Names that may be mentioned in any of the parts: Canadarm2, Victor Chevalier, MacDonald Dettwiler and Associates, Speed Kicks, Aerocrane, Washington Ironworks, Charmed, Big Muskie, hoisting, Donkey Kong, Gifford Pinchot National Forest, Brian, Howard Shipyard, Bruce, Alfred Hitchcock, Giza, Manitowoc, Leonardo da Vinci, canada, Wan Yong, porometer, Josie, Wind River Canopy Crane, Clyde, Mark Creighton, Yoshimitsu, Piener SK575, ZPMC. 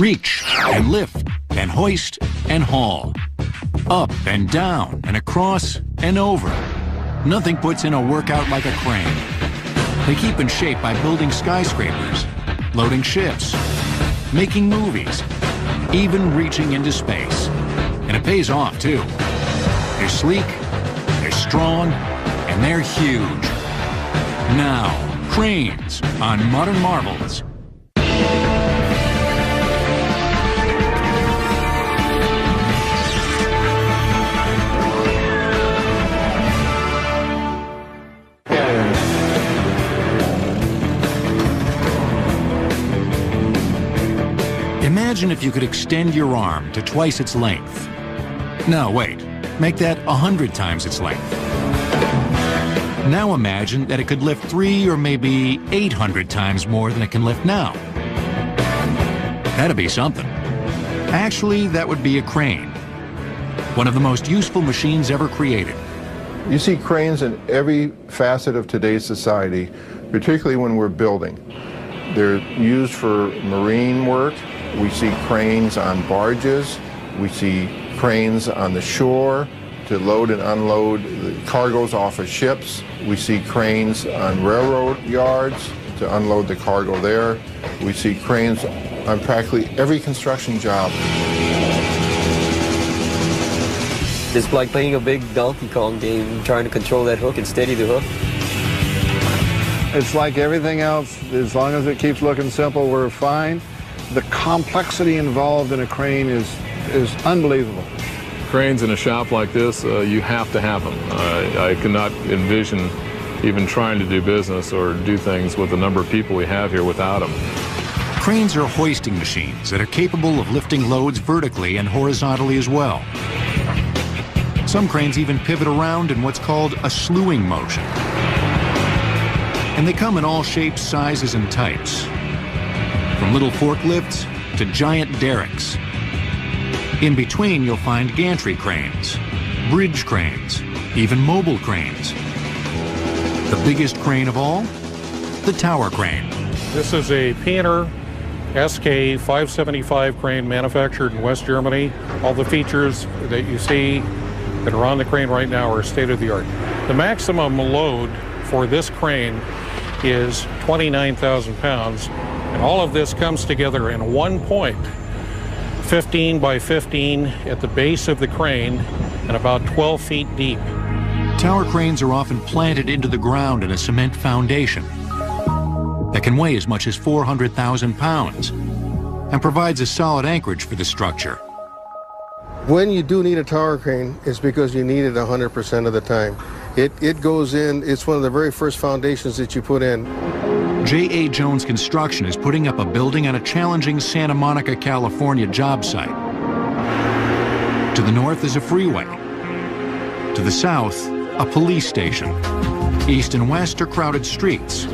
Reach and lift and hoist and haul. Up and down and across and over. Nothing puts in a workout like a crane. They keep in shape by building skyscrapers, loading ships, making movies, even reaching into space. And it pays off too. They're sleek, they're strong, and they're huge. Now, cranes on Modern Marvels. Imagine if you could extend your arm to twice its length. No, wait, make that 100 times its length. Now imagine that it could lift 300 or maybe 800 times more than it can lift now. That'd be something. Actually, that would be a crane. One of the most useful machines ever created. You see cranes in every facet of today's society, particularly when we're building. They're used for marine work. We see cranes on barges, we see cranes on the shore to load and unload the cargoes off of ships, we see cranes on railroad yards to unload the cargo there, we see cranes on practically every construction job. It's like playing a big Donkey Kong game, trying to control that hook and steady the hook. It's like everything else, as long as it keeps looking simple, we're fine. The complexity involved in a crane is unbelievable. Cranes in a shop like this, you have to have them. I cannot envision even trying to do business or do things with the number of people we have here without them. Cranes are hoisting machines that are capable of lifting loads vertically and horizontally as well. Some cranes even pivot around in what's called a slewing motion. And they come in all shapes, sizes, and types. From little forklifts to giant derricks. In between, you'll find gantry cranes, bridge cranes, even mobile cranes. The biggest crane of all, the tower crane. This is a Piener SK575 crane manufactured in West Germany. All the features that you see that are on the crane right now are state of the art. The maximum load for this crane is 29,000 pounds. And all of this comes together in one point, 15 by 15 at the base of the crane and about 12 feet deep. Tower cranes are often planted into the ground in a cement foundation that can weigh as much as 400,000 pounds and provides a solid anchorage for the structure. When you do need a tower crane, it's because you need it 100% of the time. It goes in, it's one of the very first foundations that you put in. J.A. Jones Construction is putting up a building on a challenging Santa Monica, California job site. To the north is a freeway. To the south, a police station. East and west are crowded streets.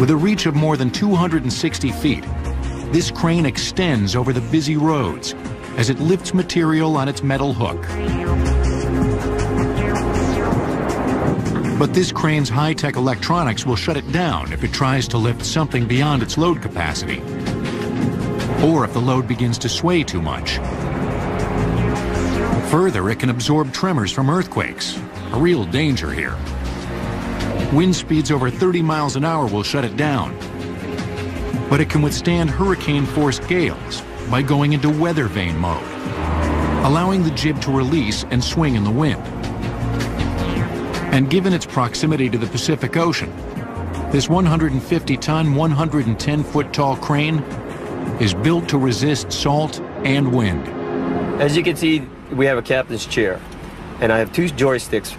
With a reach of more than 260 feet, this crane extends over the busy roads as it lifts material on its metal hook. But this crane's high-tech electronics will shut it down if it tries to lift something beyond its load capacity, or if the load begins to sway too much. Further, it can absorb tremors from earthquakes, a real danger here. Wind speeds over 30 miles an hour will shut it down, but it can withstand hurricane-force gales by going into weather vane mode, allowing the jib to release and swing in the wind. And given its proximity to the Pacific Ocean, this 150-ton, 110-foot-tall crane is built to resist salt and wind. As you can see, we have a captain's chair, and I have two joysticks.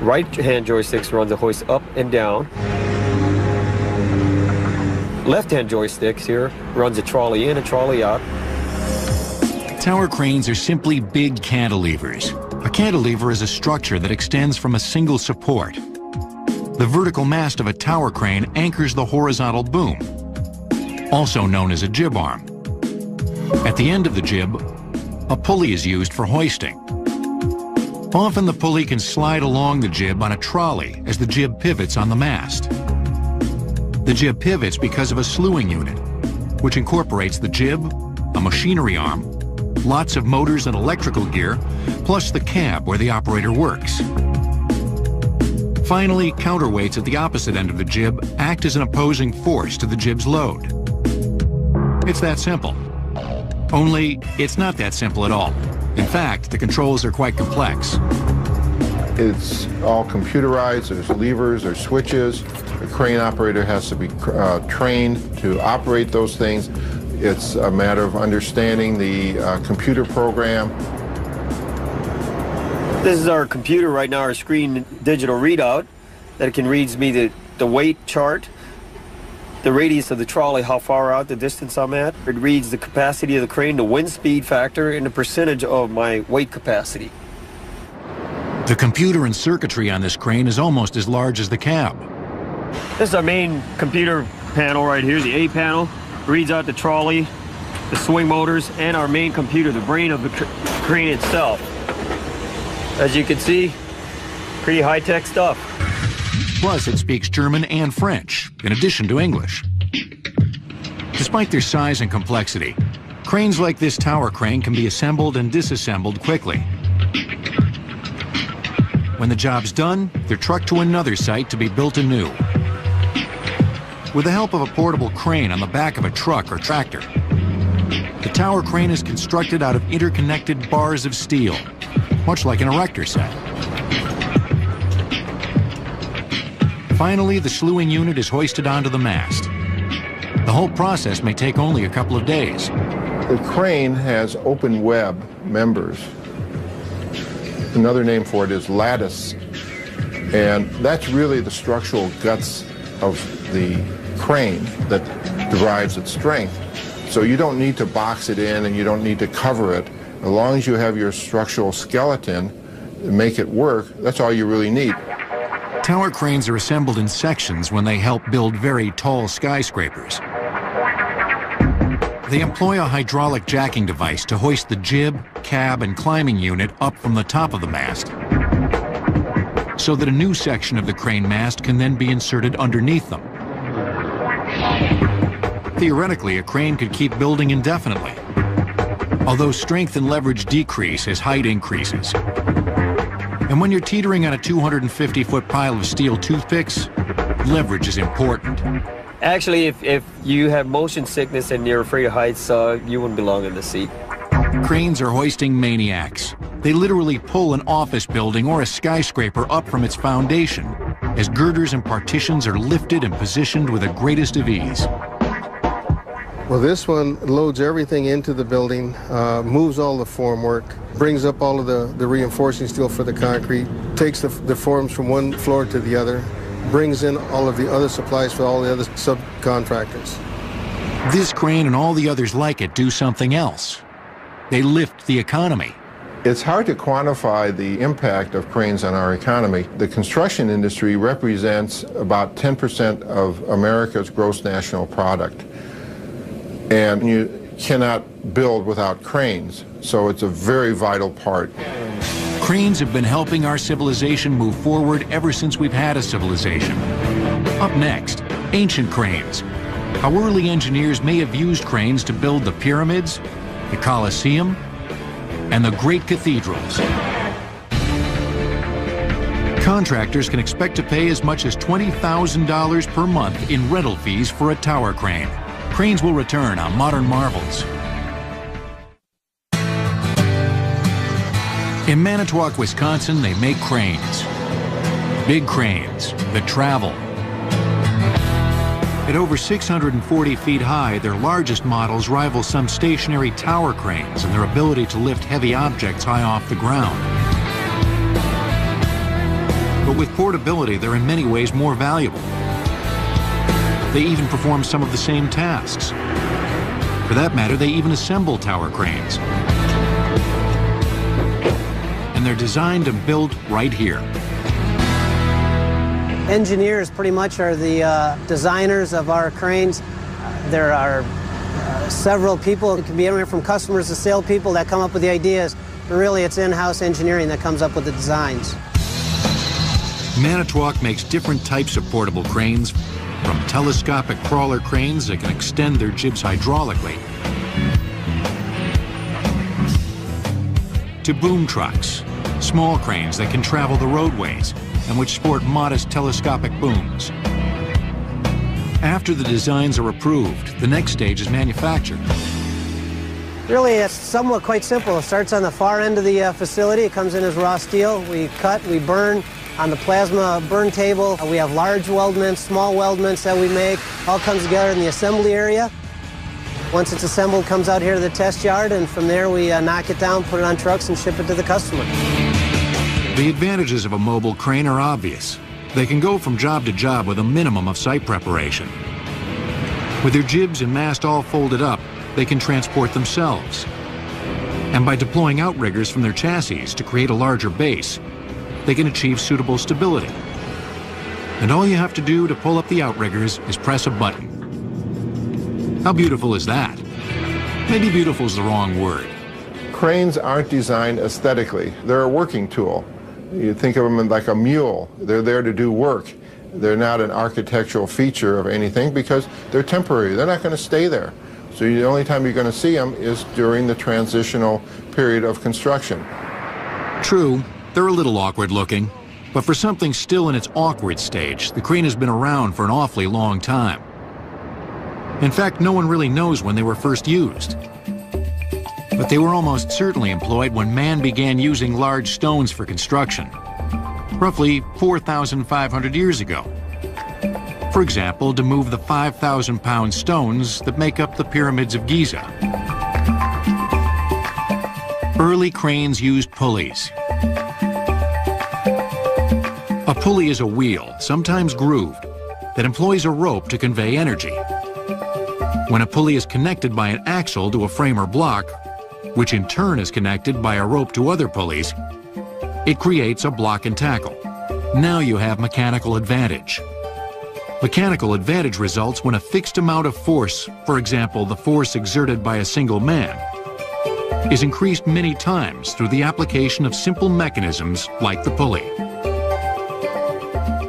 Right-hand joysticks run the hoist up and down. Left-hand joysticks here runs a trolley in, a trolley out. Tower cranes are simply big cantilevers. A cantilever is a structure that extends from a single support. The vertical mast of a tower crane anchors the horizontal boom, also known as a jib arm. At the end of the jib, a pulley is used for hoisting. Often the pulley can slide along the jib on a trolley as the jib pivots on the mast. The jib pivots because of a slewing unit, which incorporates the jib, a machinery arm, lots of motors and electrical gear, plus the cab where the operator works. Finally, counterweights at the opposite end of the jib act as an opposing force to the jib's load. It's that simple. Only, it's not that simple at all. In fact, the controls are quite complex. It's all computerized, there's levers, there's switches. The crane operator has to be trained to operate those things. It's a matter of understanding the computer program. This is our computer right now, our screen digital readout, that it can read me the weight chart, the radius of the trolley, how far out, the distance I'm at. It reads the capacity of the crane, the wind speed factor, and the percentage of my weight capacity. The computer and circuitry on this crane is almost as large as the cab. This is our main computer panel right here, the A panel. It reads out the trolley, the swing motors, and our main computer, the brain of the crane itself. As you can see, pretty high-tech stuff. Plus, it speaks German and French, in addition to English. Despite their size and complexity, cranes like this tower crane can be assembled and disassembled quickly. When the job's done, they're trucked to another site to be built anew. With the help of a portable crane on the back of a truck or tractor, the tower crane is constructed out of interconnected bars of steel, much like an erector set. Finally, the slewing unit is hoisted onto the mast. The whole process may take only a couple of days. The crane has open web members. Another name for it is lattice, and that's really the structural guts of the crane that derives its strength. So you don't need to box it in and you don't need to cover it. As long as you have your structural skeleton and make it work, that's all you really need. Tower cranes are assembled in sections when they help build very tall skyscrapers. They employ a hydraulic jacking device to hoist the jib, cab, and climbing unit up from the top of the mast, so that a new section of the crane mast can then be inserted underneath them. Theoretically, a crane could keep building indefinitely, although strength and leverage decrease as height increases. And when you're teetering on a 250-foot pile of steel toothpicks, leverage is important. Actually, if you have motion sickness and you're afraid of heights, you wouldn't belong in the seat. Cranes are hoisting maniacs. They literally pull an office building or a skyscraper up from its foundation, as girders and partitions are lifted and positioned with the greatest of ease. Well, this one loads everything into the building, moves all the formwork, brings up all of the reinforcing steel for the concrete, takes the forms from one floor to the other, brings in all of the other supplies for all the other subcontractors. This crane and all the others like it do something else. They lift the economy. It's hard to quantify the impact of cranes on our economy. The construction industry represents about 10% of America's gross national product. And you cannot build without cranes, so it's a very vital part. Cranes have been helping our civilization move forward ever since we've had a civilization. Up next, ancient cranes. How early engineers may have used cranes to build the pyramids, the Colosseum, and the great cathedrals. Contractors can expect to pay as much as $20,000 per month in rental fees for a tower crane. Cranes will return on Modern Marvels. In Manitowoc, Wisconsin, they make cranes. Big cranes that travel. At over 640 feet high, their largest models rival some stationary tower cranes in their ability to lift heavy objects high off the ground. But with portability, they're in many ways more valuable. They even perform some of the same tasks. For that matter, they even assemble tower cranes. And they're designed and built right here. Engineers pretty much are the designers of our cranes. There are several people. It can be anywhere from customers to salespeople that come up with the ideas, but really it's in-house engineering that comes up with the designs. Manitowoc makes different types of portable cranes from telescopic crawler cranes that can extend their jibs hydraulically to boom trucks, small cranes that can travel the roadways and which sport modest telescopic booms. After the designs are approved, the next stage is manufactured. Really, it's somewhat quite simple. It starts on the far end of the facility. It comes in as raw steel. We cut, we burn on the plasma burn table. We have large weldments, small weldments that we make. All comes together in the assembly area. Once it's assembled, it comes out here to the test yard, and from there we knock it down, put it on trucks, and ship it to the customer. The advantages of a mobile crane are obvious. They can go from job to job with a minimum of site preparation. With their jibs and mast all folded up, they can transport themselves. And by deploying outriggers from their chassis to create a larger base, they can achieve suitable stability. And all you have to do to pull up the outriggers is press a button. How beautiful is that? Maybe beautiful is the wrong word. Cranes aren't designed aesthetically. They're a working tool. You think of them like a mule. They're there to do work. They're not an architectural feature of anything because they're temporary. They're not going to stay there. So the only time you're going to see them is during the transitional period of construction. True, they're a little awkward looking, but for something still in its awkward stage, the crane has been around for an awfully long time. In fact, no one really knows when they were first used. But they were almost certainly employed when man began using large stones for construction, roughly 4,500 years ago. For example, to move the 5,000-pound stones that make up the pyramids of Giza. Early cranes used pulleys. A pulley is a wheel, sometimes grooved, that employs a rope to convey energy. When a pulley is connected by an axle to a frame or block, which in turn is connected by a rope to other pulleys, it creates a block and tackle. Now you have mechanical advantage. Mechanical advantage results when a fixed amount of force, for example, the force exerted by a single man, is increased many times through the application of simple mechanisms like the pulley.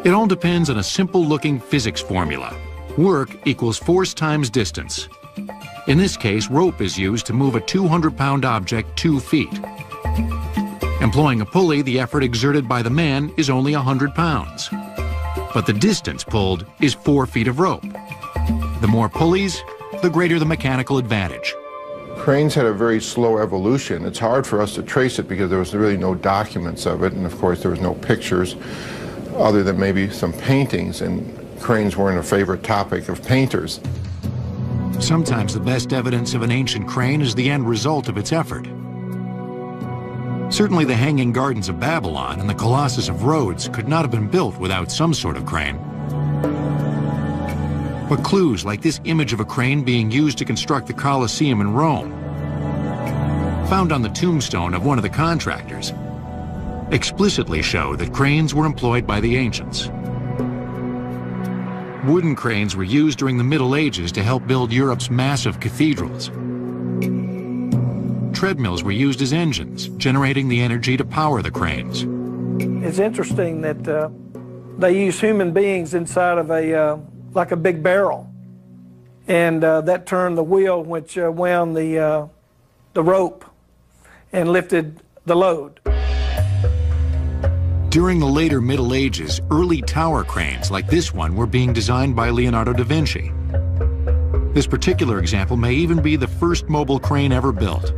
It all depends on a simple-looking physics formula. Work equals force times distance. In this case, rope is used to move a 200-pound object 2 feet. Employing a pulley, the effort exerted by the man is only 100 pounds. But the distance pulled is 4 feet of rope. The more pulleys, the greater the mechanical advantage. Cranes had a very slow evolution. It's hard for us to trace it because there was really no documents of it, and of course there was no pictures other than maybe some paintings, and cranes weren't a favorite topic of painters. Sometimes the best evidence of an ancient crane is the end result of its effort. Certainly the Hanging Gardens of Babylon and the Colossus of Rhodes could not have been built without some sort of crane. But clues like this image of a crane being used to construct the Colosseum in Rome, found on the tombstone of one of the contractors, explicitly show that cranes were employed by the ancients. Wooden cranes were used during the Middle Ages to help build Europe's massive cathedrals. Treadmills were used as engines, generating the energy to power the cranes. It's interesting that they use human beings inside of a, like a big barrel. And that turned the wheel, which wound the rope and lifted the load. During the later Middle Ages, early tower cranes like this one were being designed by Leonardo da Vinci. This particular example may even be the first mobile crane ever built.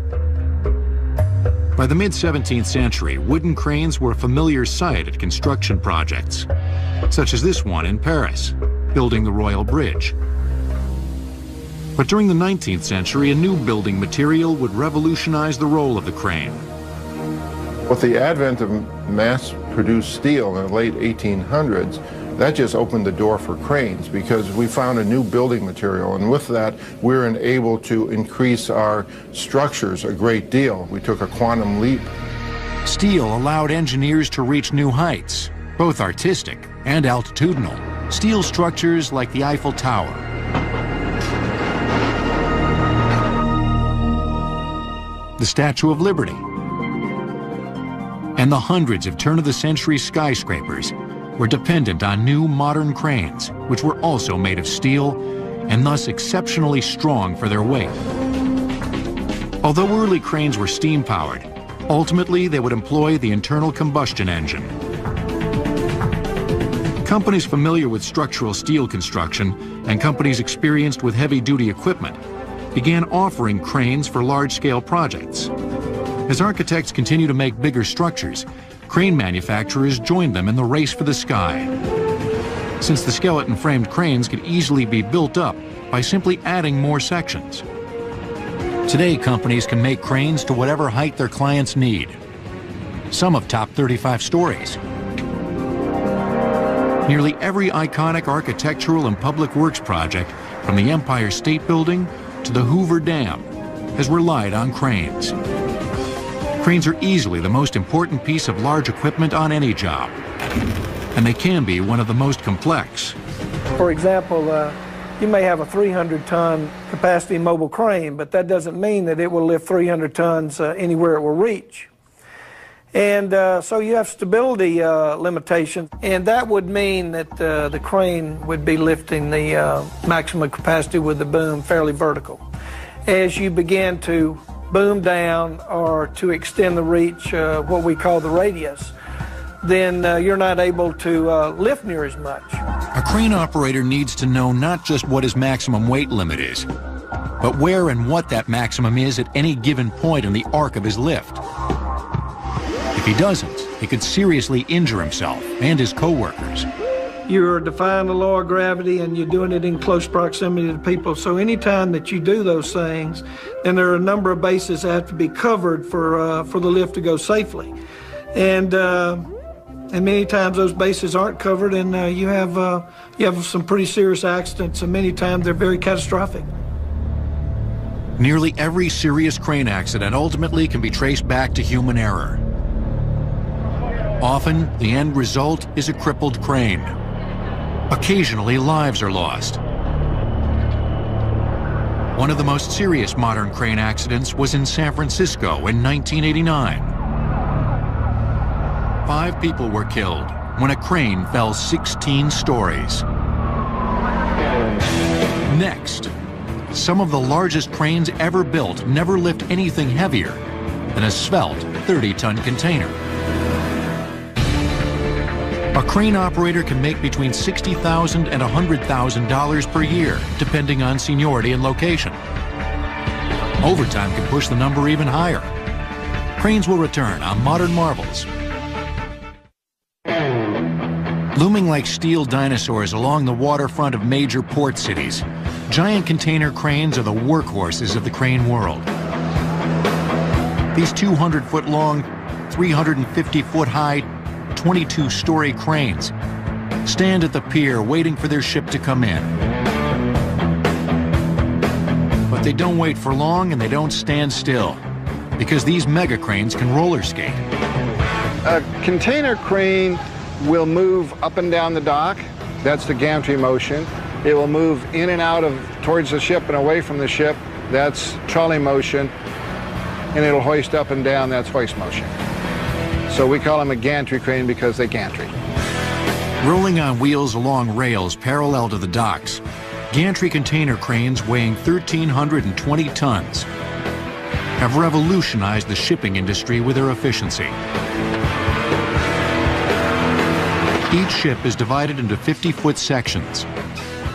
By the mid-17th century, wooden cranes were a familiar sight at construction projects, such as this one in Paris, building the Royal Bridge. But during the 19th century, a new building material would revolutionize the role of the crane. With the advent of mass-produced steel in the late 1800s, that just opened the door for cranes because we found a new building material, and with that we were able to increase our structures a great deal. We took a quantum leap. Steel allowed engineers to reach new heights, both artistic and altitudinal. Steel structures like the Eiffel Tower. The Statue of Liberty. And the hundreds of turn-of-the-century skyscrapers were dependent on new modern cranes, which were also made of steel and thus exceptionally strong for their weight. Although early cranes were steam-powered, ultimately they would employ the internal combustion engine. Companies familiar with structural steel construction and companies experienced with heavy-duty equipment began offering cranes for large-scale projects. As architects continue to make bigger structures, crane manufacturers joined them in the race for the sky. Since the skeleton-framed cranes could easily be built up by simply adding more sections. Today, companies can make cranes to whatever height their clients need. Some have topped 35 stories. Nearly every iconic architectural and public works project, from the Empire State Building to the Hoover Dam, has relied on cranes. Cranes are easily the most important piece of large equipment on any job, and they can be one of the most complex. For example, you may have a 300-ton capacity mobile crane, but that doesn't mean that it will lift 300 tons anywhere it will reach. And so you have stability limitations, and that would mean that the crane would be lifting the maximum capacity with the boom fairly vertical. As you begin to boom down or to extend the reach, what we call the radius, then you're not able to lift near as much. A crane operator needs to know not just what his maximum weight limit is, but where and what that maximum is at any given point in the arc of his lift. If he doesn't, he could seriously injure himself and his co-workers. You're defying the law of gravity and you're doing it in close proximity to people, so anytime that you do those things, then there are a number of bases that have to be covered for the lift to go safely. And many times those bases aren't covered, and you have some pretty serious accidents, and many times they're very catastrophic. Nearly every serious crane accident ultimately can be traced back to human error. Often, the end result is a crippled crane. Occasionally, lives are lost. One of the most serious modern crane accidents was in San Francisco in 1989. 5 people were killed when a crane fell 16 stories. Next, some of the largest cranes ever built never lift anything heavier than a svelte 30-ton container. A crane operator can make between $60,000 and $100,000 per year, depending on seniority and location. Overtime can push the number even higher. Cranes will return on Modern Marvels. Looming like steel dinosaurs along the waterfront of major port cities, giant container cranes are the workhorses of the crane world. These 200-foot long, 350-foot high, 22-story cranes stand at the pier waiting for their ship to come in. But they don't wait for long and they don't stand still, because these mega cranes can roller skate. A container crane will move up and down the dock. That's the gantry motion. It will move in and out towards the ship and away from the ship. That's trolley motion. And it'll hoist up and down. That's hoist motion. So we call them a gantry crane because they gantry. Rolling on wheels along rails parallel to the docks, gantry container cranes weighing 1,320 tons have revolutionized the shipping industry with their efficiency. Each ship is divided into 50-foot sections,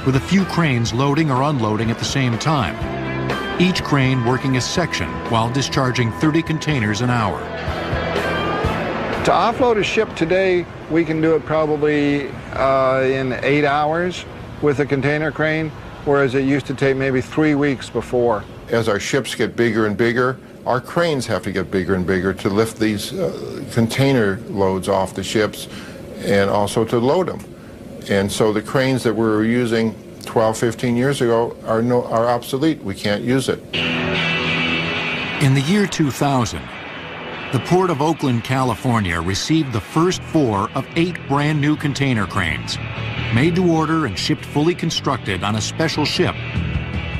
with a few cranes loading or unloading at the same time, each crane working a section while discharging 30 containers an hour. To offload a ship today, we can do it probably in 8 hours with a container crane, whereas it used to take maybe 3 weeks before. As our ships get bigger and bigger, our cranes have to get bigger and bigger to lift these container loads off the ships, and also to load them. And so the cranes that we were using 12, 15 years ago are obsolete. We can't use it. In the year 2000, the Port of Oakland, California received the first 4 of 8 brand new container cranes, made to order and shipped fully constructed on a special ship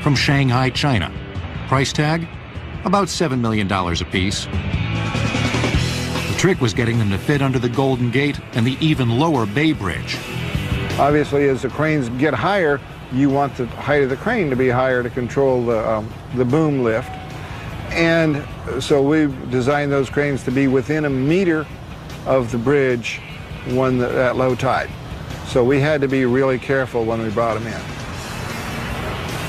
from Shanghai, China. Price tag, about $7 million apiece. trick was getting them to fit under the Golden Gate and the even lower Bay Bridge. Obviously, as the cranes get higher, you want the height of the crane to be higher to control the boom lift. And so we've designed those cranes to be within a meter of the bridge when at low tide. So we had to be really careful when we brought them in.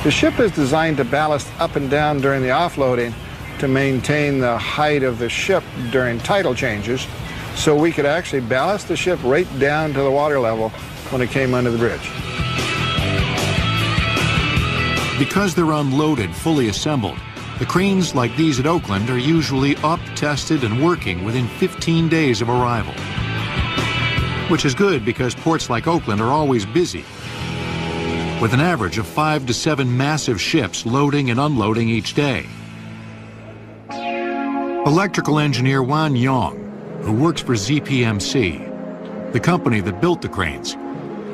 The ship is designed to ballast up and down during the offloading to maintain the height of the ship during tidal changes. So we could actually ballast the ship right down to the water level when it came under the bridge. Because they're unloaded, fully assembled, the cranes like these at Oakland are usually up, tested, and working within 15 days of arrival. Which is good because ports like Oakland are always busy, with an average of 5 to 7 massive ships loading and unloading each day. Electrical engineer Wan Yong, who works for ZPMC, the company that built the cranes,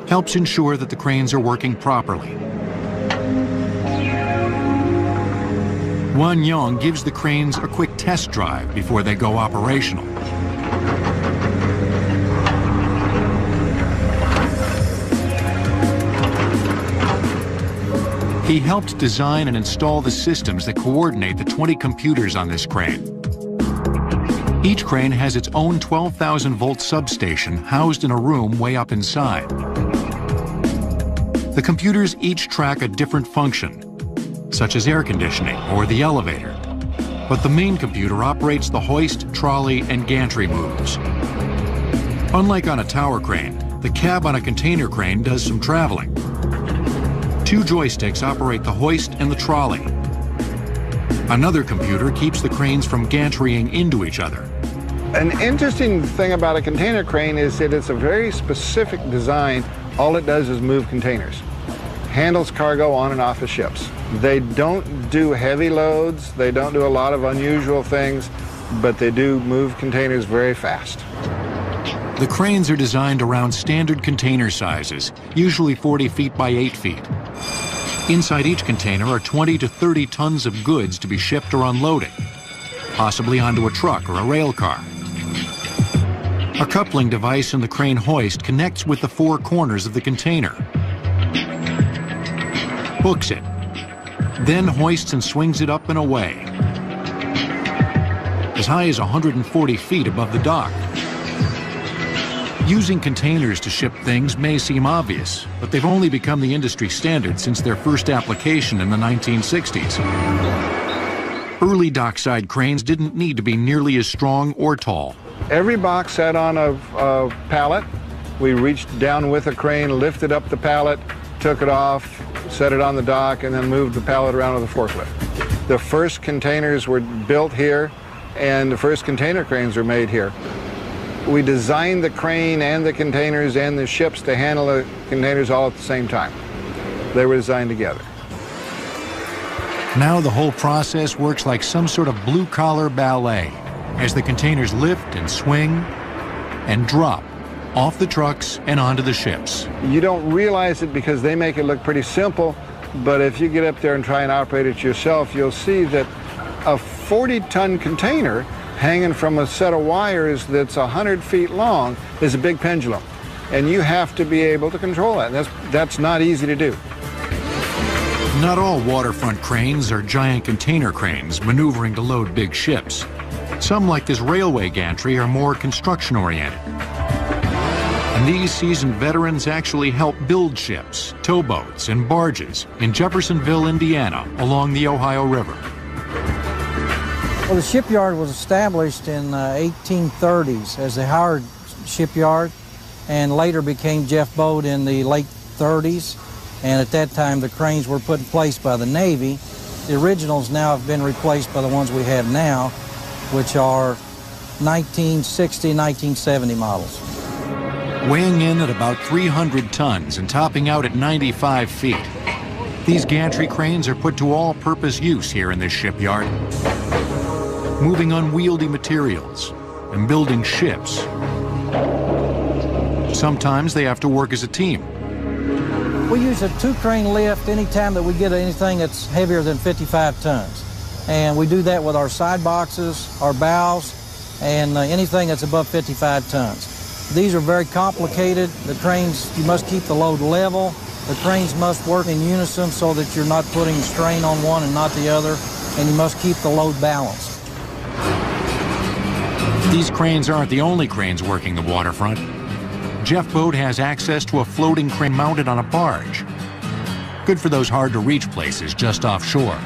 helps ensure that the cranes are working properly. Wan Yong gives the cranes a quick test drive before they go operational. He helped design and install the systems that coordinate the 20 computers on this crane. Each crane has its own 12,000-volt substation housed in a room way up inside. The computers each track a different function, such as air conditioning or the elevator. But the main computer operates the hoist, trolley, and gantry moves. Unlike on a tower crane, the cab on a container crane does some traveling. 2 joysticks operate the hoist and the trolley. Another computer keeps the cranes from gantrying into each other. An interesting thing about a container crane is that it's a very specific design. All it does is move containers. Handles cargo on and off of ships. They don't do heavy loads, they don't do a lot of unusual things, but they do move containers very fast. The cranes are designed around standard container sizes, usually 40 feet by 8 feet. Inside each container are 20 to 30 tons of goods to be shipped or unloaded, possibly onto a truck or a rail car. A coupling device in the crane hoist connects with the 4 corners of the container, hooks it, then hoists and swings it up and away, as high as 140 feet above the dock. Using containers to ship things may seem obvious, but they've only become the industry standard since their first application in the 1960s. Early dockside cranes didn't need to be nearly as strong or tall. Every box sat on a pallet. We reached down with a crane, lifted up the pallet, took it off, set it on the dock, and then moved the pallet around with a forklift. The first containers were built here, and the first container cranes were made here. We designed the crane and the containers and the ships to handle the containers all at the same time. They were designed together. Now the whole process works like some sort of blue-collar ballet, as the containers lift and swing and drop off the trucks and onto the ships. You don't realize it because they make it look pretty simple, but if you get up there and try and operate it yourself, you'll see that a 40-ton container hanging from a set of wires that's 100 feet long is a big pendulum, and you have to be able to control that. And that's not easy to do. Not all waterfront cranes are giant container cranes maneuvering to load big ships. Some, like this railway gantry, are more construction-oriented. And these seasoned veterans actually help build ships, towboats, and barges in Jeffersonville, Indiana, along the Ohio River. Well, the shipyard was established in the 1830s as the Howard Shipyard, and later became Jeff Boat in the late 30s. And at that time, the cranes were put in place by the Navy. The originals now have been replaced by the ones we have now, which are 1960, 1970 models. Weighing in at about 300 tons and topping out at 95 feet, these gantry cranes are put to all-purpose use here in this shipyard, moving unwieldy materials and building ships. Sometimes they have to work as a team. We use a 2-crane lift anytime that we get anything that's heavier than 55 tons. And we do that with our side boxes, our bows, and anything that's above 55 tons. These are very complicated. The cranes, you must keep the load level. The cranes must work in unison so that you're not putting strain on one and not the other, and you must keep the load balanced. These cranes aren't the only cranes working the waterfront. Jeff Boat has access to a floating crane mounted on a barge. Good for those hard-to-reach places just offshore.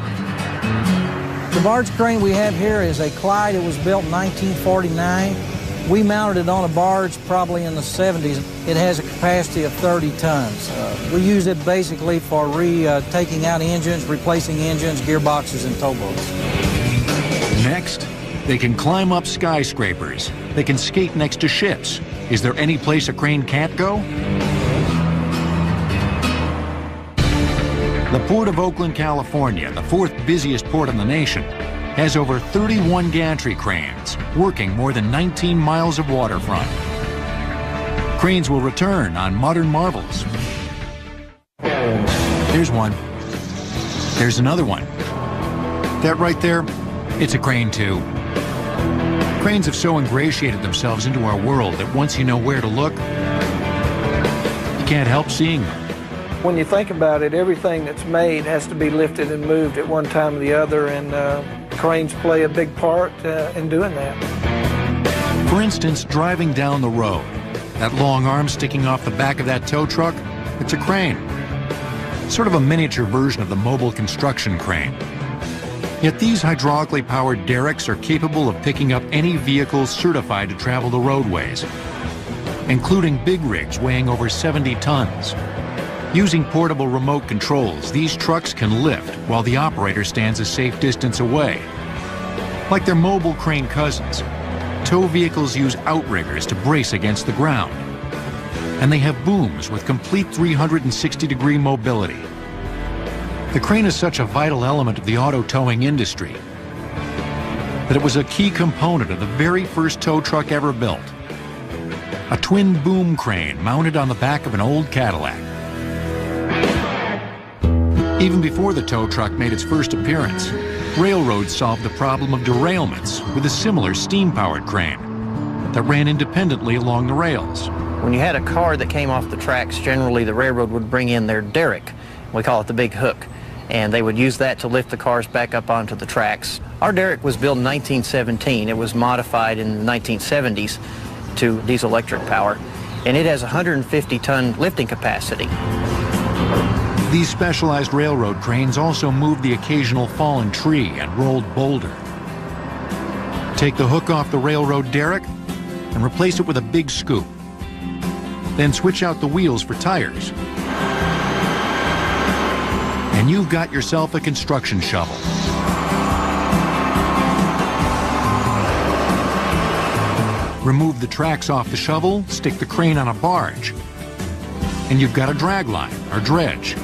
The barge crane we have here is a Clyde. It was built in 1949. We mounted it on a barge probably in the 70s. It has a capacity of 30 tons. We use it basically for taking out engines, replacing engines, gearboxes, and towboats. Next, they can climb up skyscrapers. They can skate next to ships. Is there any place a crane can't go? The Port of Oakland, California, the fourth busiest port in the nation, has over 31 gantry cranes working more than 19 miles of waterfront. Cranes will return on Modern Marvels. Here's one. There's another one. That right there, it's a crane too. Cranes have so ingratiated themselves into our world that once you know where to look, you can't help seeing them. When you think about it, everything that's made has to be lifted and moved at one time or the other, and cranes play a big part in doing that. For instance, driving down the road, that long arm sticking off the back of that tow truck, it's a crane. Sort of a miniature version of the mobile construction crane. Yet these hydraulically powered derricks are capable of picking up any vehicle certified to travel the roadways, including big rigs weighing over 70 tons. Using portable remote controls, these trucks can lift while the operator stands a safe distance away. Like their mobile crane cousins, tow vehicles use outriggers to brace against the ground. And they have booms with complete 360-degree mobility. The crane is such a vital element of the auto towing industry that it was a key component of the very first tow truck ever built. A twin boom crane mounted on the back of an old Cadillac. Even before the tow truck made its first appearance, railroads solved the problem of derailments with a similar steam-powered crane that ran independently along the rails. When you had a car that came off the tracks, generally the railroad would bring in their derrick. We call it the big hook. And they would use that to lift the cars back up onto the tracks. Our derrick was built in 1917. It was modified in the 1970s to diesel electric power. And it has 150-ton lifting capacity. These specialized railroad cranes also moved the occasional fallen tree and rolled boulder. Take the hook off the railroad derrick and replace it with a big scoop. Then switch out the wheels for tires. And you've got yourself a construction shovel. Remove the tracks off the shovel, stick the crane on a barge, and you've got a drag line or dredge.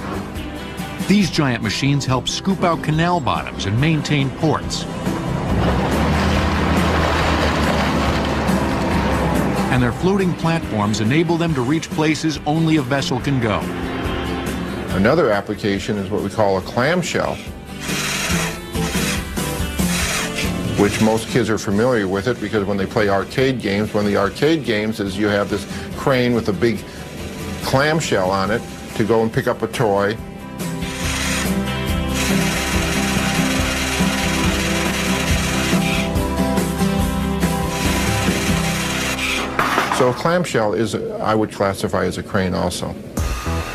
These giant machines help scoop out canal bottoms and maintain ports. And their floating platforms enable them to reach places only a vessel can go. Another application is what we call a clamshell, which most kids are familiar with it because when they play arcade games, one of the arcade games is you have this crane with a big clamshell on it to go and pick up a toy. So a clamshell is, I would classify as a crane also.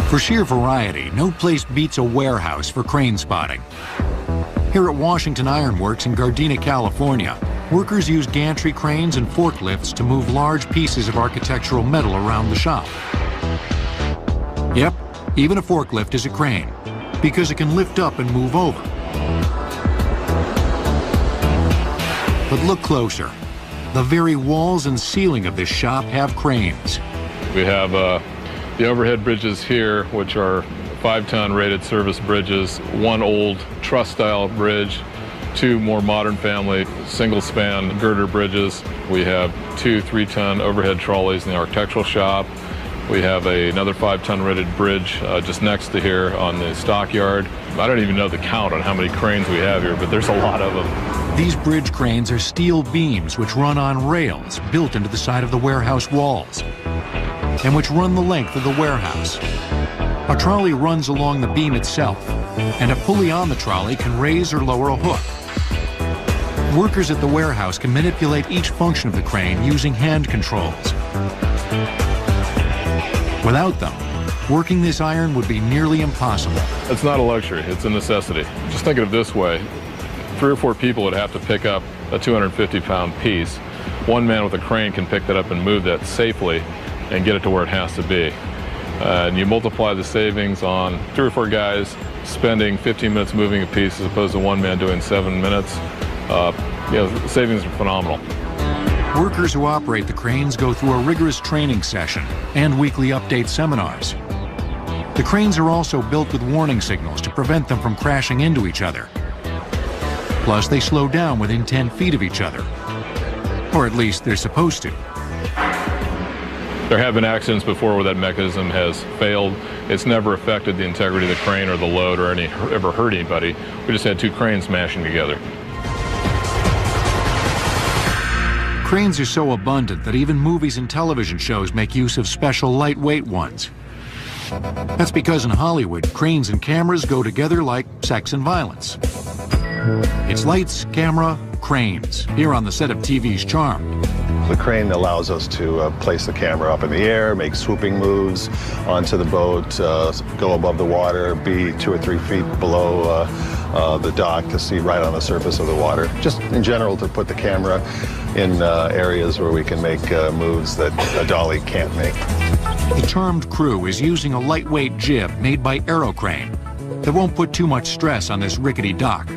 For sheer variety, no place beats a warehouse for crane spotting. Here at Washington Ironworks in Gardena, California, workers use gantry cranes and forklifts to move large pieces of architectural metal around the shop. Yep, even a forklift is a crane, because it can lift up and move over. But look closer. The very walls and ceiling of this shop have cranes. We have the overhead bridges here, which are 5-ton rated service bridges, one old truss-style bridge, two more modern family single-span girder bridges. We have two 3-ton overhead trolleys in the architectural shop. We have another 5-ton rated bridge just next to here on the stockyard. I don't even know the count on how many cranes we have here, but there's a lot of them. These bridge cranes are steel beams which run on rails built into the side of the warehouse walls and which run the length of the warehouse. A trolley runs along the beam itself, and a pulley on the trolley can raise or lower a hook. Workers at the warehouse can manipulate each function of the crane using hand controls. Without them, working this iron would be nearly impossible. It's not a luxury, it's a necessity. Just think of it this way. 3 or 4 people would have to pick up a 250-pound piece. One man with a crane can pick that up and move that safely and get it to where it has to be. And you multiply the savings on 3 or 4 guys spending 15 minutes moving a piece as opposed to one man doing 7 minutes. The savings are phenomenal. Workers who operate the cranes go through a rigorous training session and weekly update seminars. The cranes are also built with warning signals to prevent them from crashing into each other. Plus, they slow down within 10 feet of each other. Or at least they're supposed to. There have been accidents before where that mechanism has failed. It's never affected the integrity of the crane or the load or ever hurt anybody. We just had 2 cranes smashing together. Cranes are so abundant that even movies and television shows make use of special lightweight ones. That's because in Hollywood, cranes and cameras go together like sex and violence. It's lights, camera, cranes, here on the set of TV's Charmed. The crane allows us to place the camera up in the air, make swooping moves onto the boat, go above the water, be 2 or 3 feet below the dock to see right on the surface of the water. Just in general to put the camera in areas where we can make moves that a dolly can't make. The Charmed crew is using a lightweight jib made by Aerocrane that won't put too much stress on this rickety dock.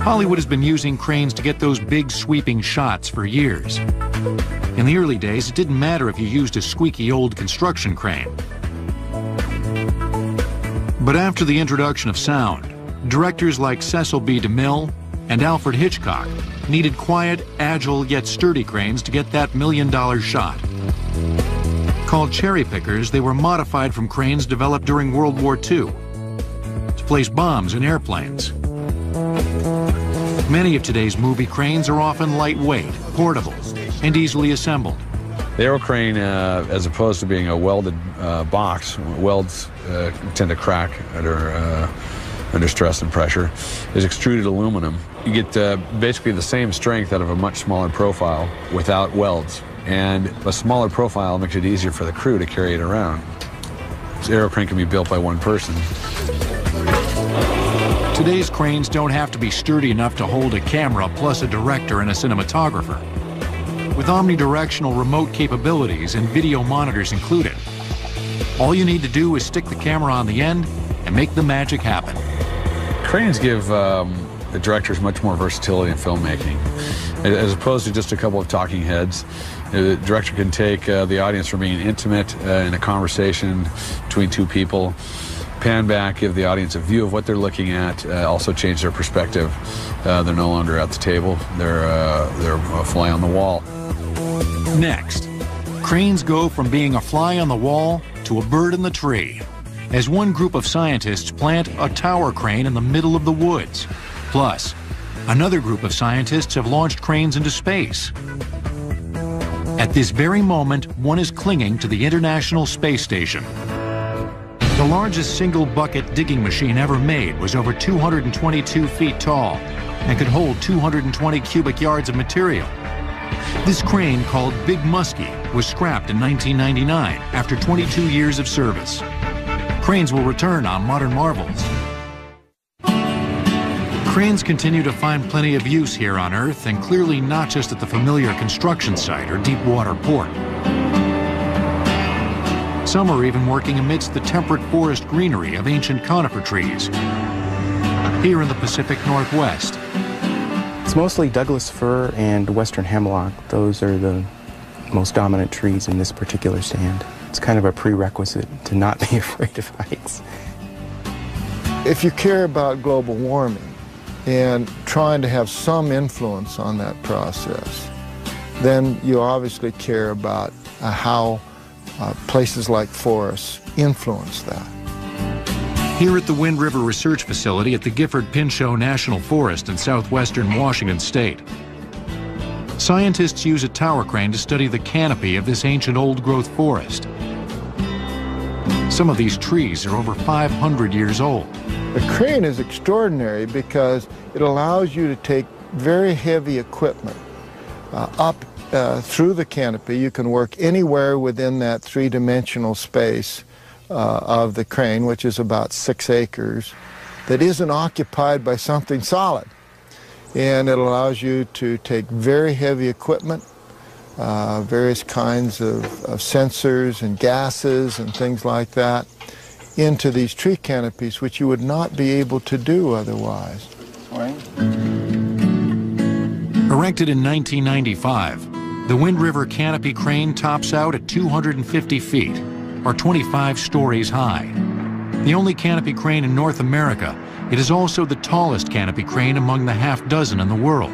Hollywood has been using cranes to get those big sweeping shots for years. In the early days, it didn't matter if you used a squeaky old construction crane. But after the introduction of sound, directors like Cecil B. DeMille and Alfred Hitchcock needed quiet, agile, yet sturdy cranes to get that million-dollar shot. Called cherry pickers, they were modified from cranes developed during World War II to place bombs in airplanes. Many of today's movie cranes are often lightweight, portable, and easily assembled. The Aerocrane, as opposed to being a welded box, welds tend to crack under stress and pressure, is extruded aluminum. You get basically the same strength out of a much smaller profile without welds. And a smaller profile makes it easier for the crew to carry it around. This Aerocrane can be built by one person. Today's cranes don't have to be sturdy enough to hold a camera plus a director and a cinematographer. With omnidirectional remote capabilities and video monitors included, all you need to do is stick the camera on the end and make the magic happen. Cranes give the directors much more versatility in filmmaking. As opposed to just a couple of talking heads, the director can take the audience from being intimate in a conversation between 2 people, pan back, give the audience a view of what they're looking at, also change their perspective. They're no longer at the table, they're a fly on the wall. Next, cranes go from being a fly on the wall to a bird in the tree, as one group of scientists plant a tower crane in the middle of the woods. Plus, another group of scientists have launched cranes into space. At this very moment, one is clinging to the International Space Station. The largest single bucket digging machine ever made was over 222 feet tall and could hold 220 cubic yards of material. This crane, called Big Muskie, was scrapped in 1999 after 22 years of service. Cranes will return on Modern Marvels. Cranes continue to find plenty of use here on Earth, and clearly not just at the familiar construction site or deep water port. Some are even working amidst the temperate forest greenery of ancient conifer trees here in the Pacific Northwest. It's mostly Douglas fir and western hemlock. Those are the most dominant trees in this particular stand. It's kind of a prerequisite to not be afraid of heights. If you care about global warming and trying to have some influence on that process, then you obviously care about how places like forests influence that. Here at the Wind River Research Facility at the Gifford Pinchot National Forest in southwestern Washington state. Scientists use a tower crane to study the canopy of this ancient old-growth forest. Some of these trees are over 500 years old. The crane is extraordinary because it allows you to take very heavy equipment up through the canopy. You can work anywhere within that three-dimensional space of the crane, which is about 6 acres, that isn't occupied by something solid. And it allows you to take very heavy equipment, various kinds of sensors and gases and things like that, into these tree canopies, which you would not be able to do otherwise. Erected in 1995, the Wind River Canopy Crane tops out at 250 feet, or 25 stories high. The only canopy crane in North America, it is also the tallest canopy crane among the half-dozen in the world.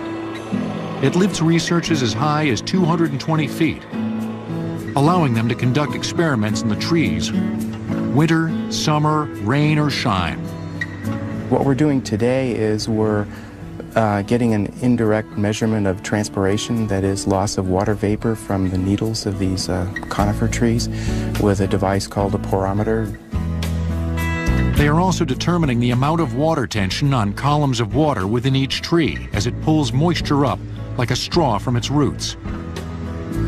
It lifts researchers as high as 220 feet, allowing them to conduct experiments in the trees, winter, summer, rain, or shine. What we're doing today is we're getting an indirect measurement of transpiration, that is loss of water vapor from the needles of these conifer trees, with a device called a porometer. They are also determining the amount of water tension on columns of water within each tree as it pulls moisture up like a straw from its roots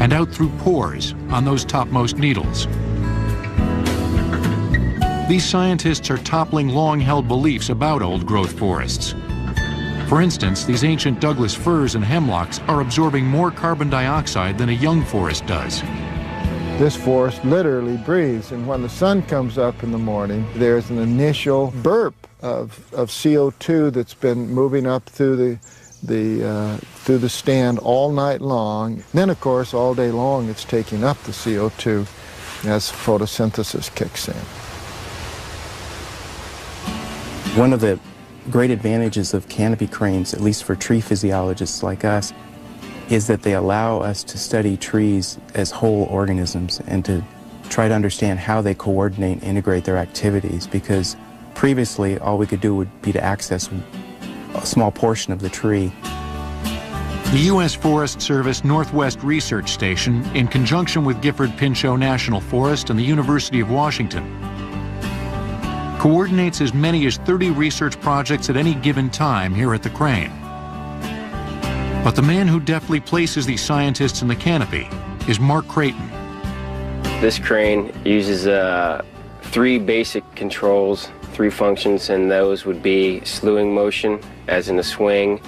and out through pores on those topmost needles. These scientists are toppling long-held beliefs about old-growth forests. For instance, these ancient Douglas firs and hemlocks are absorbing more carbon dioxide than a young forest does. This forest literally breathes, and when the sun comes up in the morning, there's an initial burp of CO2 that's been moving up through the stand all night long. Then, of course, all day long, it's taking up the CO2 as photosynthesis kicks in. One of the great advantages of canopy cranes, at least for tree physiologists like us, is that they allow us to study trees as whole organisms and to try to understand how they coordinate and integrate their activities, because previously all we could do would be to access a small portion of the tree. The U.S. Forest Service Northwest Research Station, in conjunction with Gifford Pinchot National Forest and the University of Washington, coordinates as many as 30 research projects at any given time here at the crane. But the man who deftly places these scientists in the canopy is Mark Creighton. This crane uses 3 basic controls, 3 functions, and those would be slewing motion, as in a swing,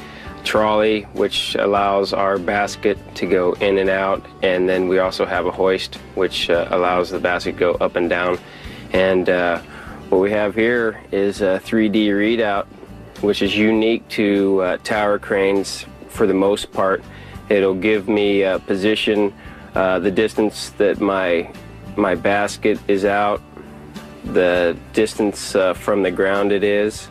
trolley, which allows our basket to go in and out, and then we also have a hoist, which allows the basket to go up and down. And what we have here is a 3D readout, which is unique to tower cranes. For the most part, it'll give me position, the distance that my basket is out, the distance from the ground it is,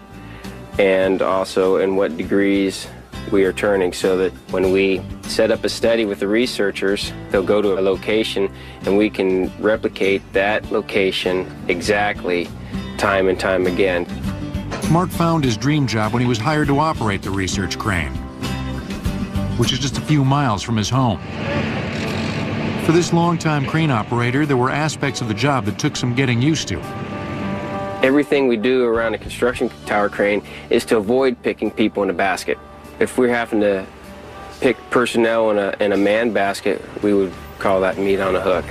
and also in what degrees we are turning, so that when we set up a study with the researchers, they'll go to a location and we can replicate that location exactly time and time again. Mark found his dream job when he was hired to operate the research crane, which is just a few miles from his home. For this longtime crane operator, there were aspects of the job that took some getting used to. Everything we do around a construction tower crane is to avoid picking people in a basket. If we're having to pick personnel in a man basket, we would call that meat on a hook.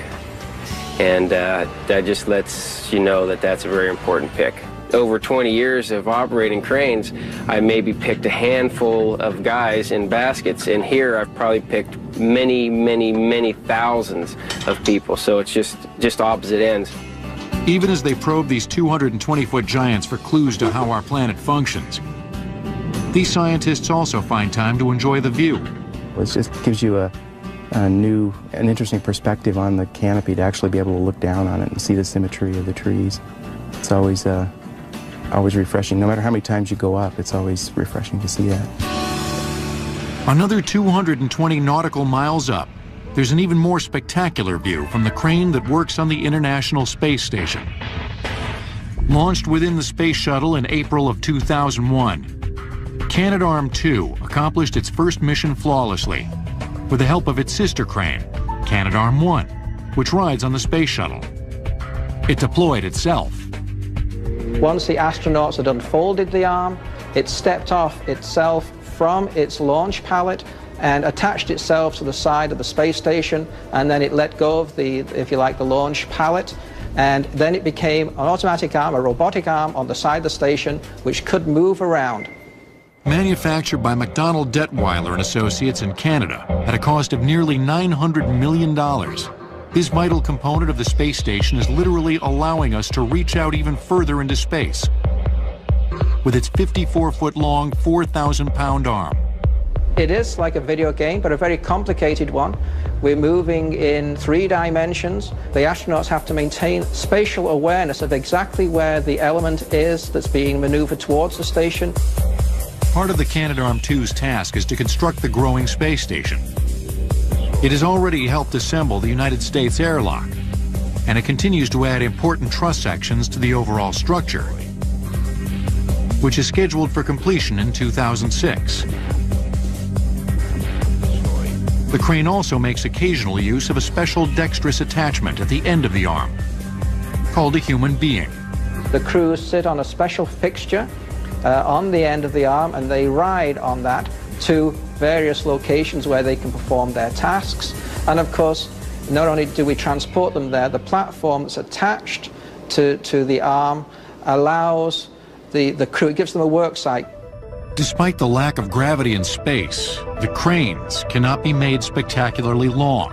And that just lets you know that that's a very important pick. Over 20 years of operating cranes, I maybe picked a handful of guys in baskets, and here I've probably picked many, many, many thousands of people, so it's just opposite ends. Even as they probe these 220-foot giants for clues to how our planet functions, these scientists also find time to enjoy the view. It just gives you an interesting perspective on the canopy, to actually be able to look down on it and see the symmetry of the trees. It's always refreshing. No matter how many times you go up, it's always refreshing to see that. Another 220 nautical miles up, there's an even more spectacular view from the crane that works on the International Space Station. launched within the space shuttle in April of 2001. Canadarm2 accomplished its first mission flawlessly with the help of its sister crane, Canadarm1, which rides on the space shuttle. It deployed itself. Once the astronauts had unfolded the arm, it stepped off itself from its launch pallet and attached itself to the side of the space station, and then it let go of the, if you like, the launch pallet, and then it became an automatic arm, a robotic arm on the side of the station, which could move around. Manufactured by MacDonald Dettwiler and Associates in Canada at a cost of nearly $900 million, this vital component of the space station is literally allowing us to reach out even further into space with its 54-foot-long, 4,000-pound arm. It is like a video game, but a very complicated one. We're moving in 3 dimensions. The astronauts have to maintain spatial awareness of exactly where the element is that's being maneuvered towards the station. Part of the Canadarm2's task is to construct the growing space station. It has already helped assemble the United States airlock, and it continues to add important truss sections to the overall structure, which is scheduled for completion in 2006. The crane also makes occasional use of a special dexterous attachment at the end of the arm, called a human being. The crews sit on a special fixture on the end of the arm, and they ride on that to various locations where they can perform their tasks. And of course, not only do we transport them there, the platform that's attached to the arm allows the crew, it gives them a work site. Despite the lack of gravity in space, the cranes cannot be made spectacularly long.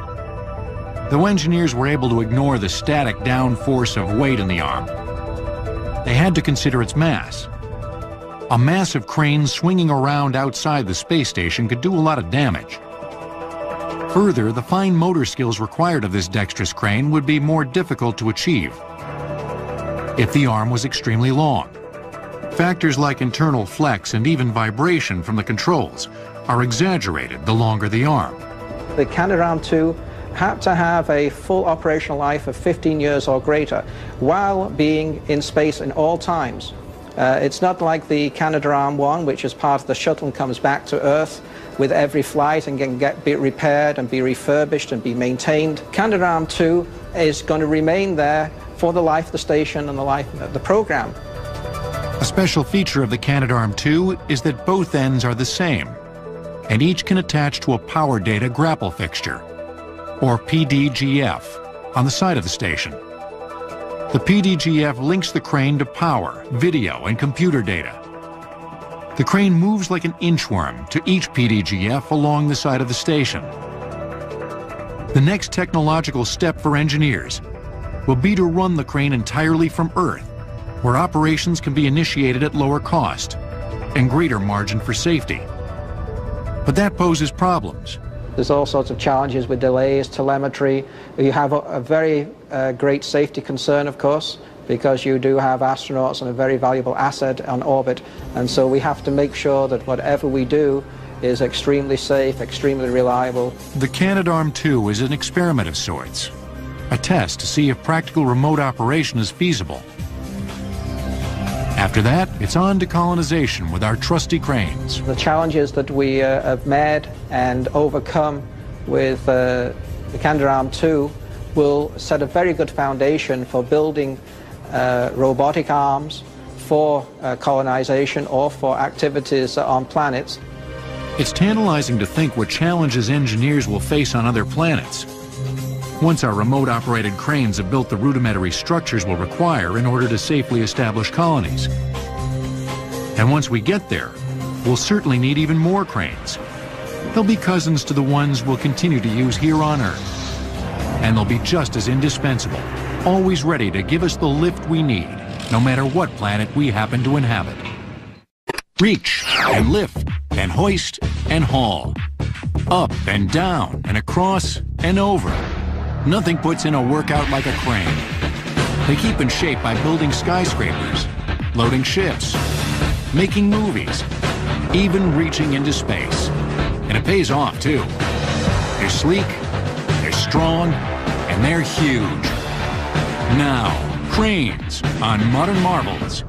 Though engineers were able to ignore the static downforce of weight in the arm, they had to consider its mass. A massive crane swinging around outside the space station could do a lot of damage. Further, the fine motor skills required of this dexterous crane would be more difficult to achieve if the arm was extremely long. Factors like internal flex and even vibration from the controls are exaggerated the longer the arm. The Canadarm2 had to have a full operational life of 15 years or greater while being in space in all times. It's not like the Canadarm1, which is part of the shuttle and comes back to Earth with every flight and can be repaired and be refurbished and be maintained. Canadarm2 is going to remain there for the life of the station and the life of the program. A special feature of the Canadarm2 is that both ends are the same, and each can attach to a power data grapple fixture, or PDGF, on the side of the station. The PDGF links the crane to power, video, and computer data. The crane moves like an inchworm to each PDGF along the side of the station. The next technological step for engineers will be to run the crane entirely from Earth, where operations can be initiated at lower cost and greater margin for safety. But that poses problems. There's all sorts of challenges with delays, telemetry. You have a very great safety concern, of course, because you do have astronauts and a very valuable asset on orbit. And so we have to make sure that whatever we do is extremely safe, extremely reliable. The Canadarm2 is an experiment of sorts, a test to see if practical remote operation is feasible. After that, it's on to colonization with our trusty cranes. The challenges that we have met and overcome with the Canadarm2 will set a very good foundation for building robotic arms for colonization or for activities on planets. It's tantalizing to think what challenges engineers will face on other planets once our remote-operated cranes have built the rudimentary structures we'll require in order to safely establish colonies. And once we get there, we'll certainly need even more cranes. They'll be cousins to the ones we'll continue to use here on Earth. And they'll be just as indispensable, always ready to give us the lift we need, no matter what planet we happen to inhabit. Reach and lift and hoist and haul. Up and down and across and over. Nothing puts in a workout like a crane. They keep in shape by building skyscrapers, loading ships, making movies, even reaching into space. And it pays off, too. They're sleek, they're strong, and they're huge. Now, Cranes on Modern Marvels.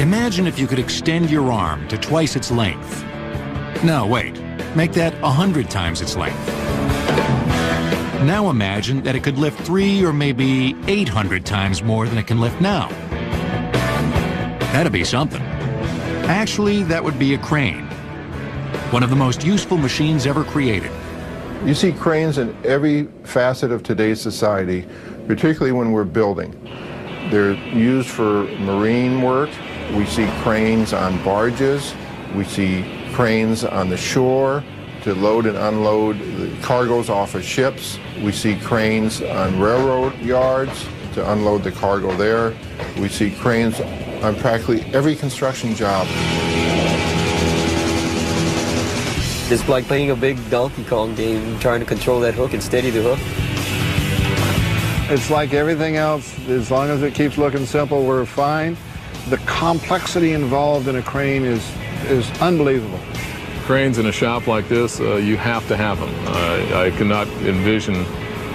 Imagine if you could extend your arm to twice its length. No, wait, make that 100 times its length. Now imagine that it could lift 3 or maybe 800 times more than it can lift now. That'd be something. Actually, that would be a crane. One of the most useful machines ever created. You see cranes in every facet of today's society, particularly when we're building. They're used for marine work. We see cranes on barges, we see cranes on the shore to load and unload the cargoes off of ships, we see cranes on railroad yards to unload the cargo there, we see cranes on practically every construction job. It's like playing a big Donkey Kong game, trying to control that hook and steady the hook. It's like everything else, as long as it keeps looking simple, we're fine. The complexity involved in a crane is unbelievable. Cranes in a shop like this, you have to have them. I cannot envision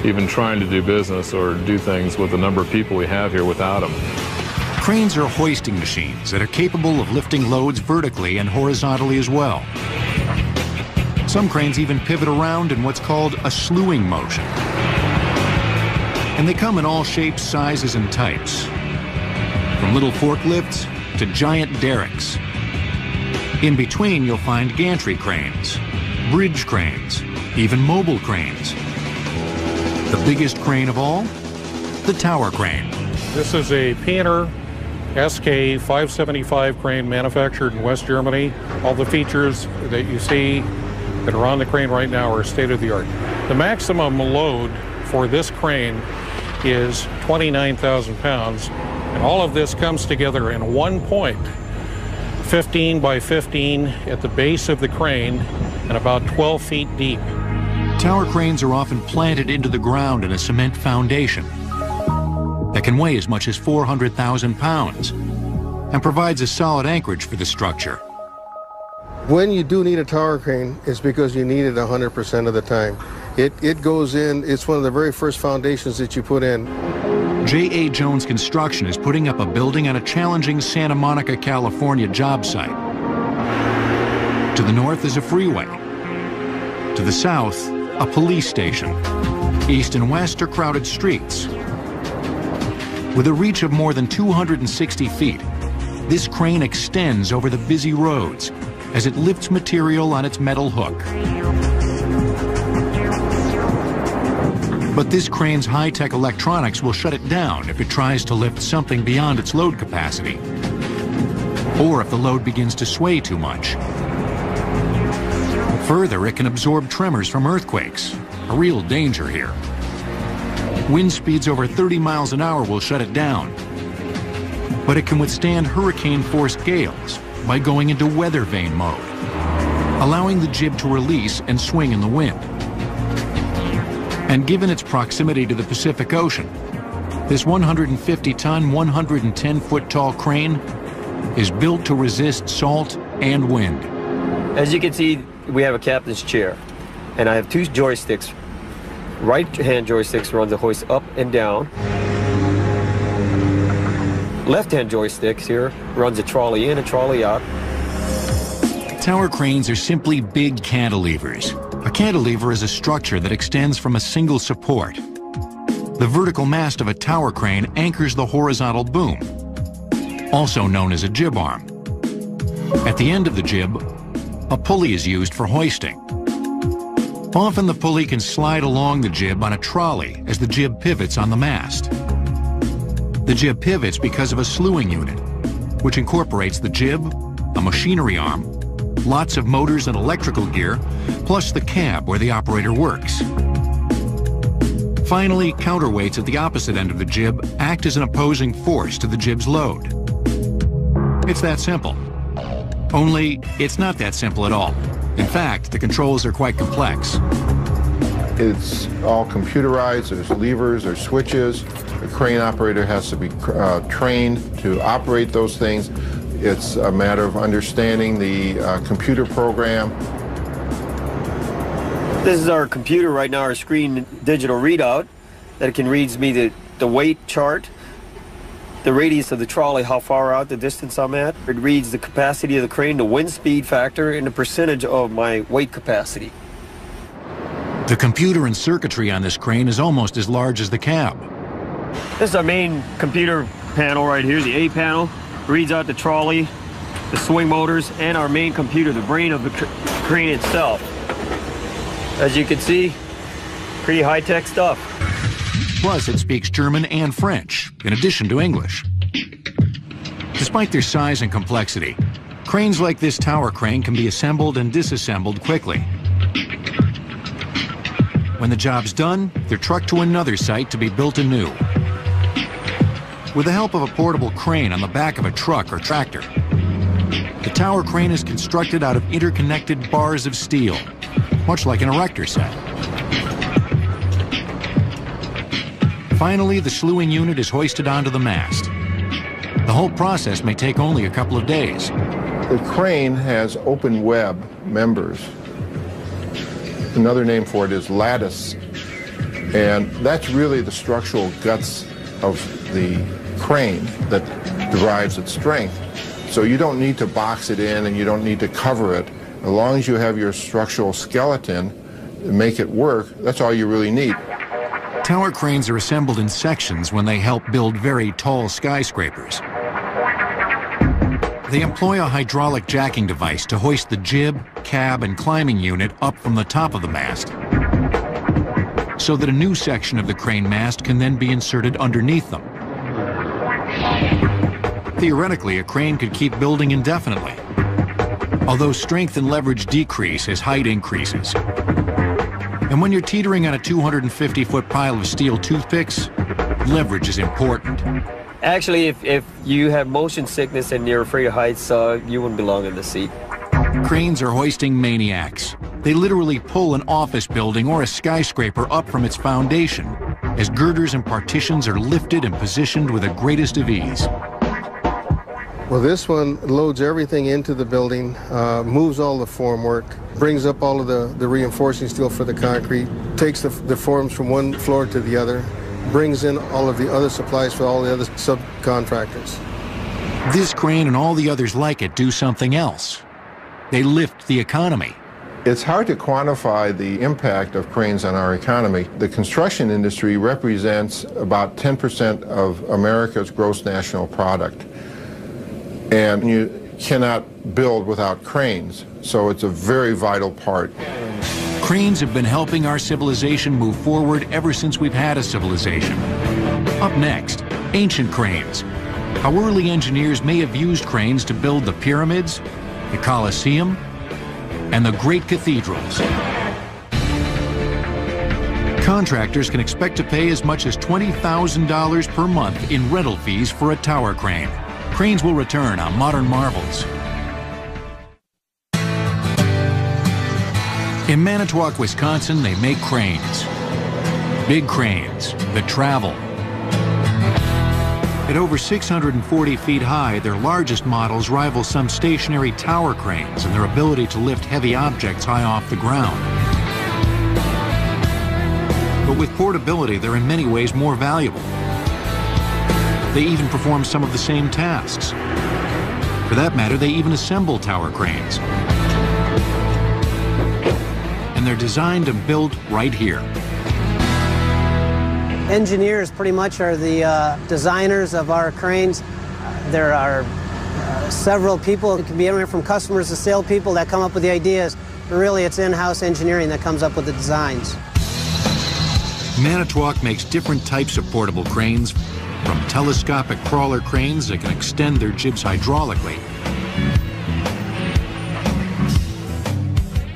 even trying to do business or do things with the number of people we have here without them. Cranes are hoisting machines that are capable of lifting loads vertically and horizontally as well. Some cranes even pivot around in what's called a slewing motion. And they come in all shapes, sizes, and types. From little forklifts to giant derricks. In between, you'll find gantry cranes, bridge cranes, even mobile cranes. The biggest crane of all, the tower crane. This is a Piener SK575 crane manufactured in West Germany. All the features that you see that are on the crane right now are state of the art. The maximum load for this crane is 29,000 pounds. And all of this comes together in one point, 15 by 15 at the base of the crane and about 12 feet deep. Tower cranes are often planted into the ground in a cement foundation that can weigh as much as 400,000 pounds and provides a solid anchorage for the structure. When you do need a tower crane, it's because you need it 100% of the time. It goes in, it's one of the very first foundations that you put in. J.A. Jones Construction is putting up a building on a challenging Santa Monica, California job site. To the north is a freeway. To the south, a police station. East and west are crowded streets. With a reach of more than 260 feet, this crane extends over the busy roads as it lifts material on its metal hook. But this crane's high-tech electronics will shut it down if it tries to lift something beyond its load capacity, or if the load begins to sway too much. Further, it can absorb tremors from earthquakes, a real danger here. Wind speeds over 30 miles an hour will shut it down, but it can withstand hurricane-force gales by going into weather vane mode, allowing the jib to release and swing in the wind. And given its proximity to the Pacific Ocean, this 150-ton, 110-foot-tall crane is built to resist salt and wind. As you can see, we have a captain's chair, and I have 2 joysticks. Right-hand joysticks run the hoist up and down. Left-hand joysticks here runs a trolley in, a trolley out. Tower cranes are simply big cantilevers. A cantilever is a structure that extends from a single support. The vertical mast of a tower crane anchors the horizontal boom, also known as a jib arm. At the end of the jib, a pulley is used for hoisting. Often the pulley can slide along the jib on a trolley as the jib pivots on the mast. The jib pivots because of a slewing unit, which incorporates the jib, a machinery arm, lots of motors and electrical gear, plus the cab where the operator works. Finally, counterweights at the opposite end of the jib act as an opposing force to the jib's load. It's that simple. Only, it's not that simple at all. In fact, the controls are quite complex. It's all computerized. There's levers, there's switches. The crane operator has to be trained to operate those things. It's a matter of understanding the computer program. This is our computer right now, our screen digital readout, that it can read me the weight chart, the radius of the trolley, how far out, the distance I'm at. It reads the capacity of the crane, the wind speed factor, and the percentage of my weight capacity. The computer and circuitry on this crane is almost as large as the cab. This is our main computer panel right here, the A panel. It reads out the trolley, the swing motors, and our main computer, the brain of the crane itself. As you can see, pretty high-tech stuff. Plus, it speaks German and French, in addition to English. Despite their size and complexity, cranes like this tower crane can be assembled and disassembled quickly. When the job's done, they're trucked to another site to be built anew. With the help of a portable crane on the back of a truck or tractor, the tower crane is constructed out of interconnected bars of steel, much like an erector set. Finally, the slewing unit is hoisted onto the mast. The whole process may take only a couple of days. The crane has open web members. Another name for it is lattice. And that's really the structural guts of the crane that derives its strength. So you don't need to box it in and you don't need to cover it. As long as you have your structural skeleton and make it work, that's all you really need. Tower cranes are assembled in sections when they help build very tall skyscrapers. They employ a hydraulic jacking device to hoist the jib, cab, and climbing unit up from the top of the mast, so that a new section of the crane mast can then be inserted underneath them. Theoretically, a crane could keep building indefinitely, although strength and leverage decrease as height increases. And when you're teetering on a 250-foot pile of steel toothpicks, leverage is important. Actually, if you have motion sickness and you're afraid of heights, you wouldn't belong in the seat. Cranes are hoisting maniacs. They literally pull an office building or a skyscraper up from its foundation, as girders and partitions are lifted and positioned with the greatest of ease. Well, this one loads everything into the building, moves all the formwork, brings up all of the reinforcing steel for the concrete, takes the forms from one floor to the other, brings in all of the other supplies for all the other subcontractors. This crane and all the others like it do something else. They lift the economy. It's hard to quantify the impact of cranes on our economy. The construction industry represents about 10% of America's gross national product. And you cannot build without cranes, so it's a very vital part. Cranes have been helping our civilization move forward ever since we've had a civilization. Up next, ancient cranes. How early engineers may have used cranes to build the pyramids, the Colosseum, and the great cathedrals. Contractors can expect to pay as much as $20,000 per month in rental fees for a tower crane. Cranes will return on Modern Marvels. In Manitowoc, Wisconsin, they make cranes. Big cranes that travel. At over 640 feet high, their largest models rival some stationary tower cranes in their ability to lift heavy objects high off the ground. But with portability, they're in many ways more valuable. They even perform some of the same tasks. For that matter, they even assemble tower cranes. And they're designed and built right here. Engineers pretty much are the designers of our cranes. There are several people. It can be anywhere from customers to salespeople that come up with the ideas. But really, it's in-house engineering that comes up with the designs. Manitowoc makes different types of portable cranes, from telescopic crawler cranes that can extend their jibs hydraulically,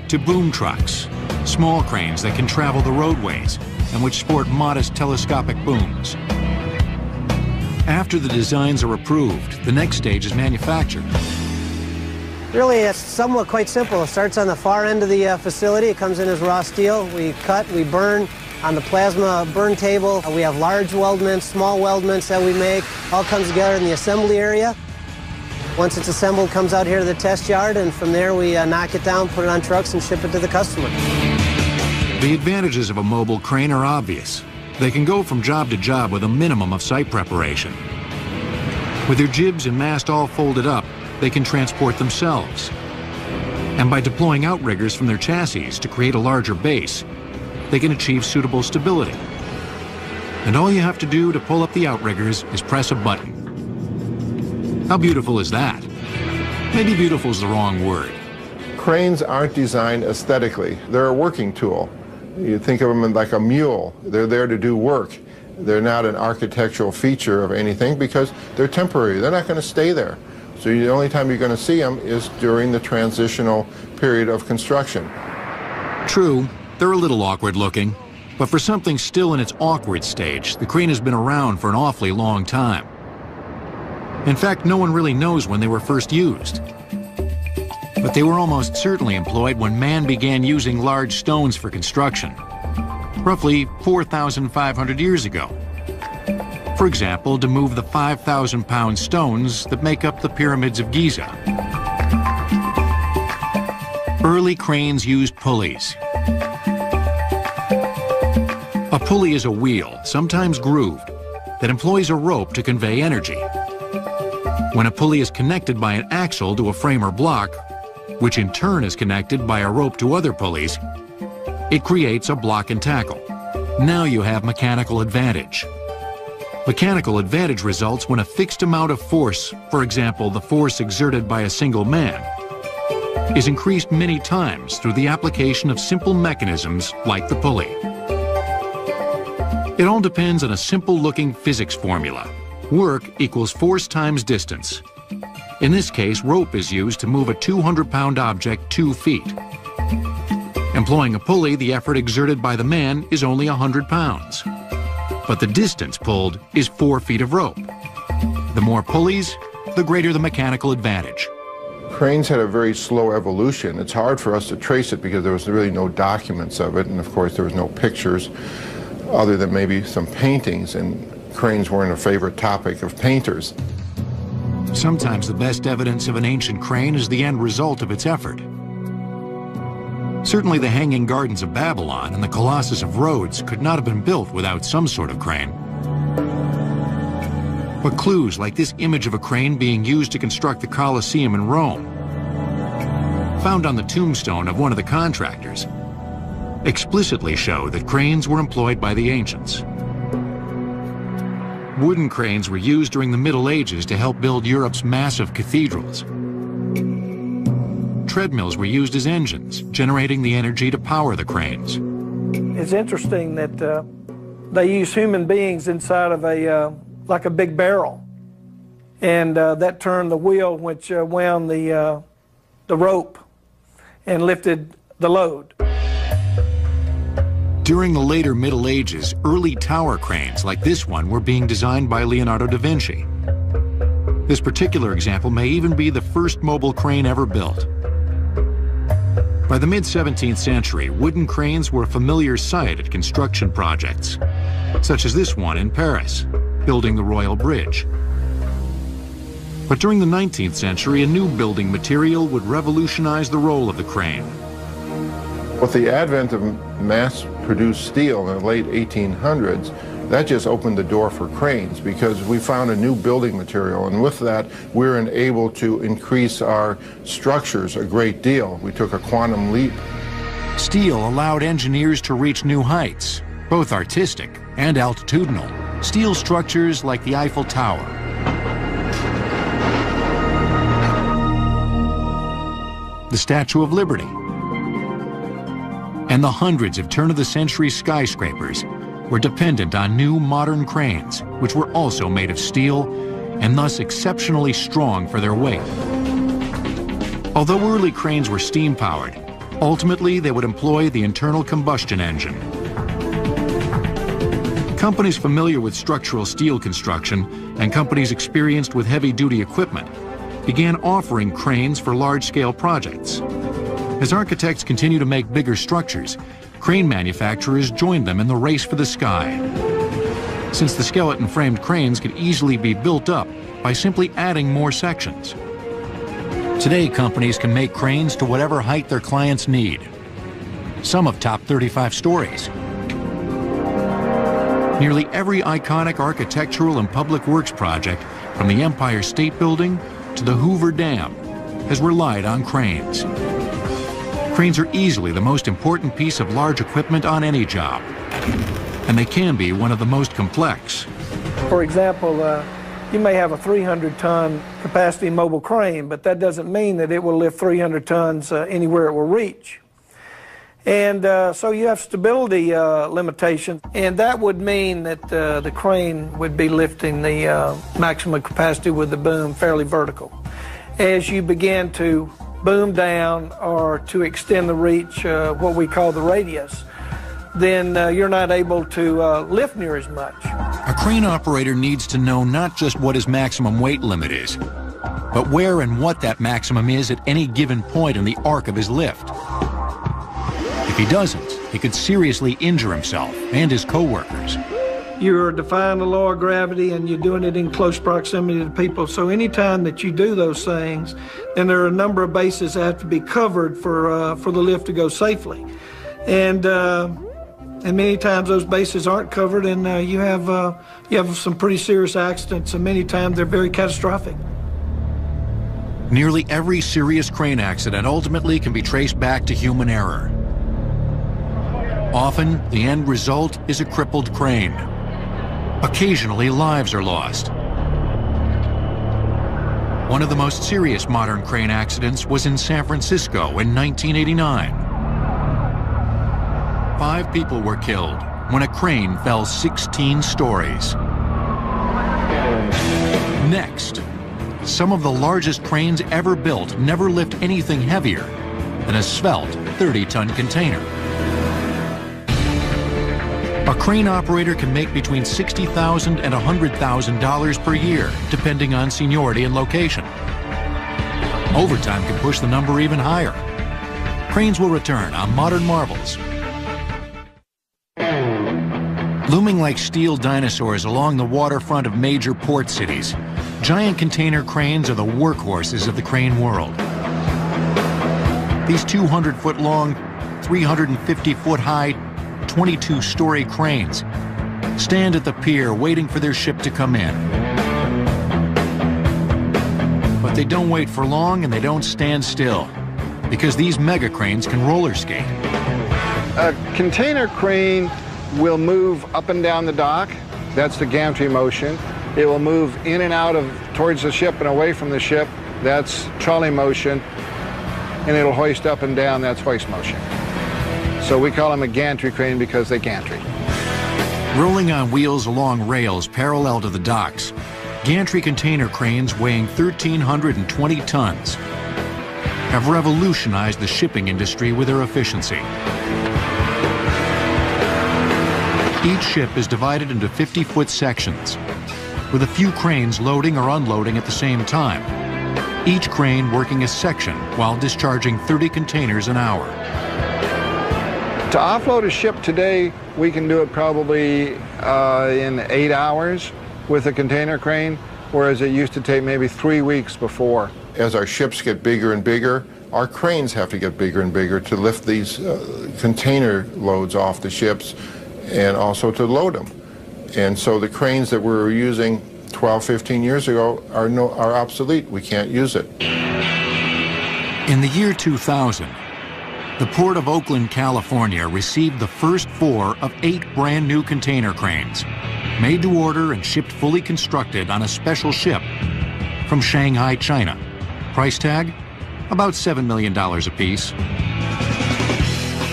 to boom trucks, small cranes that can travel the roadways and which sport modest telescopic booms. After the designs are approved, the next stage is manufacture. Really, it's somewhat quite simple. It starts on the far end of the facility. It comes in as raw steel. We cut, we burn on the plasma burn table. We have large weldments, small weldments that we make. All comes together in the assembly area. Once it's assembled, it comes out here to the test yard, and from there we knock it down, put it on trucks, and ship it to the customer. The advantages of a mobile crane are obvious. They can go from job to job with a minimum of site preparation. With their jibs and mast all folded up, they can transport themselves. And by deploying outriggers from their chassis to create a larger base, they can achieve suitable stability. And all you have to do to pull up the outriggers is press a button. How beautiful is that? Maybe beautiful is the wrong word. Cranes aren't designed aesthetically. They're a working tool. You think of them like a mule. They're there to do work. They're not an architectural feature of anything because they're temporary. They're not going to stay there. So the only time you're going to see them is during the transitional period of construction. True, they're a little awkward looking, but for something still in its awkward stage, the crane has been around for an awfully long time. In fact, no one really knows when they were first used. But they were almost certainly employed when man began using large stones for construction, roughly 4,500 years ago. For example, to move the 5,000-pound stones that make up the pyramids of Giza. Early cranes used pulleys. A pulley is a wheel, sometimes grooved, that employs a rope to convey energy. When a pulley is connected by an axle to a frame or block, which in turn is connected by a rope to other pulleys, it creates a block and tackle. Now you have mechanical advantage. Mechanical advantage results when a fixed amount of force, for example, the force exerted by a single man, is increased many times through the application of simple mechanisms like the pulley. It all depends on a simple-looking physics formula. Work equals force times distance. In this case, rope is used to move a 200-pound object 2 feet. Employing a pulley, the effort exerted by the man is only 100 pounds. But the distance pulled is 4 feet of rope. The more pulleys, the greater the mechanical advantage. Cranes had a very slow evolution. It's hard for us to trace it because there was really no documents of it, and of course there was no pictures other than maybe some paintings, and cranes weren't a favorite topic of painters. Sometimes the best evidence of an ancient crane is the end result of its effort. Certainly the Hanging Gardens of Babylon and the Colossus of Rhodes could not have been built without some sort of crane. But clues like this image of a crane being used to construct the Colosseum in Rome, found on the tombstone of one of the contractors, explicitly show that cranes were employed by the ancients. Wooden cranes were used during the Middle Ages to help build Europe's massive cathedrals. Treadmills were used as engines, generating the energy to power the cranes. It's interesting that they use human beings inside of a, like a big barrel. And that turned the wheel, which wound the rope and lifted the load. During the later Middle Ages, early tower cranes like this one were being designed by Leonardo da Vinci. This particular example may even be the first mobile crane ever built. By the mid-17th century, wooden cranes were a familiar sight at construction projects, such as this one in Paris, building the Royal Bridge. But during the 19th century, a new building material would revolutionize the role of the crane. With the advent of mass-produced steel in the late 1800s, that just opened the door for cranes because we found a new building material, and with that we were able to increase our structures a great deal. We took a quantum leap. Steel allowed engineers to reach new heights, both artistic and altitudinal. Steel structures like the Eiffel Tower. The Statue of Liberty. And the hundreds of turn-of-the-century skyscrapers were dependent on new modern cranes, which were also made of steel and thus exceptionally strong for their weight. Although early cranes were steam-powered, ultimately they would employ the internal combustion engine. Companies familiar with structural steel construction and companies experienced with heavy-duty equipment began offering cranes for large-scale projects. As architects continue to make bigger structures, crane manufacturers joined them in the race for the sky. Since the skeleton-framed cranes could easily be built up by simply adding more sections. Today, companies can make cranes to whatever height their clients need. Some have topped 35 stories. Nearly every iconic architectural and public works project, from the Empire State Building to the Hoover Dam, has relied on cranes. Cranes are easily the most important piece of large equipment on any job, and they can be one of the most complex. For example, you may have a 300-ton capacity mobile crane, but that doesn't mean that it will lift 300 tons anywhere it will reach. And so you have stability limitations, and that would mean that the crane would be lifting the maximum capacity with the boom fairly vertical. As you begin to boom down or to extend the reach, what we call the radius, then you're not able to lift near as much. A crane operator needs to know not just what his maximum weight limit is, but where and what that maximum is at any given point in the arc of his lift. If he doesn't, he could seriously injure himself and his co-workers. You're defying the law of gravity and you're doing it in close proximity to people, so anytime that you do those things, then there are a number of bases that have to be covered for the lift to go safely. And many times those bases aren't covered, and you have some pretty serious accidents, and many times they're very catastrophic. Nearly every serious crane accident ultimately can be traced back to human error. Often, the end result is a crippled crane. Occasionally, lives are lost. One of the most serious modern crane accidents was in San Francisco in 1989. 5 people were killed when a crane fell 16 stories. Next, some of the largest cranes ever built never lift anything heavier than a svelte 30-ton container. A crane operator can make between $60,000 and $100,000 per year, depending on seniority and location. Overtime can push the number even higher. Cranes will return on Modern Marvels. Looming like steel dinosaurs along the waterfront of major port cities, giant container cranes are the workhorses of the crane world. These 200-foot long, 350-foot high, 22-story cranes stand at the pier waiting for their ship to come in. But they don't wait for long and they don't stand still, because these mega cranes can roller skate. A container crane will move up and down the dock. That's the gantry motion. It will move in and out of towards the ship and away from the ship. That's trolley motion. And it'll hoist up and down. That's hoist motion. So we call them a gantry crane because they gantry. Rolling on wheels along rails parallel to the docks, gantry container cranes weighing 1,320 tons have revolutionized the shipping industry with their efficiency. Each ship is divided into 50-foot sections, with a few cranes loading or unloading at the same time, each crane working a section while discharging 30 containers an hour. To offload a ship today, we can do it probably in 8 hours with a container crane, whereas it used to take maybe 3 weeks before. As our ships get bigger and bigger, our cranes have to get bigger and bigger to lift these container loads off the ships, and also to load them. And so the cranes that we were using 12, 15 years ago are obsolete. We can't use it. In the year 2000, the Port of Oakland, California received the first 4 of 8 brand new container cranes, made to order and shipped fully constructed on a special ship from Shanghai, China. Price tag, about $7 million apiece.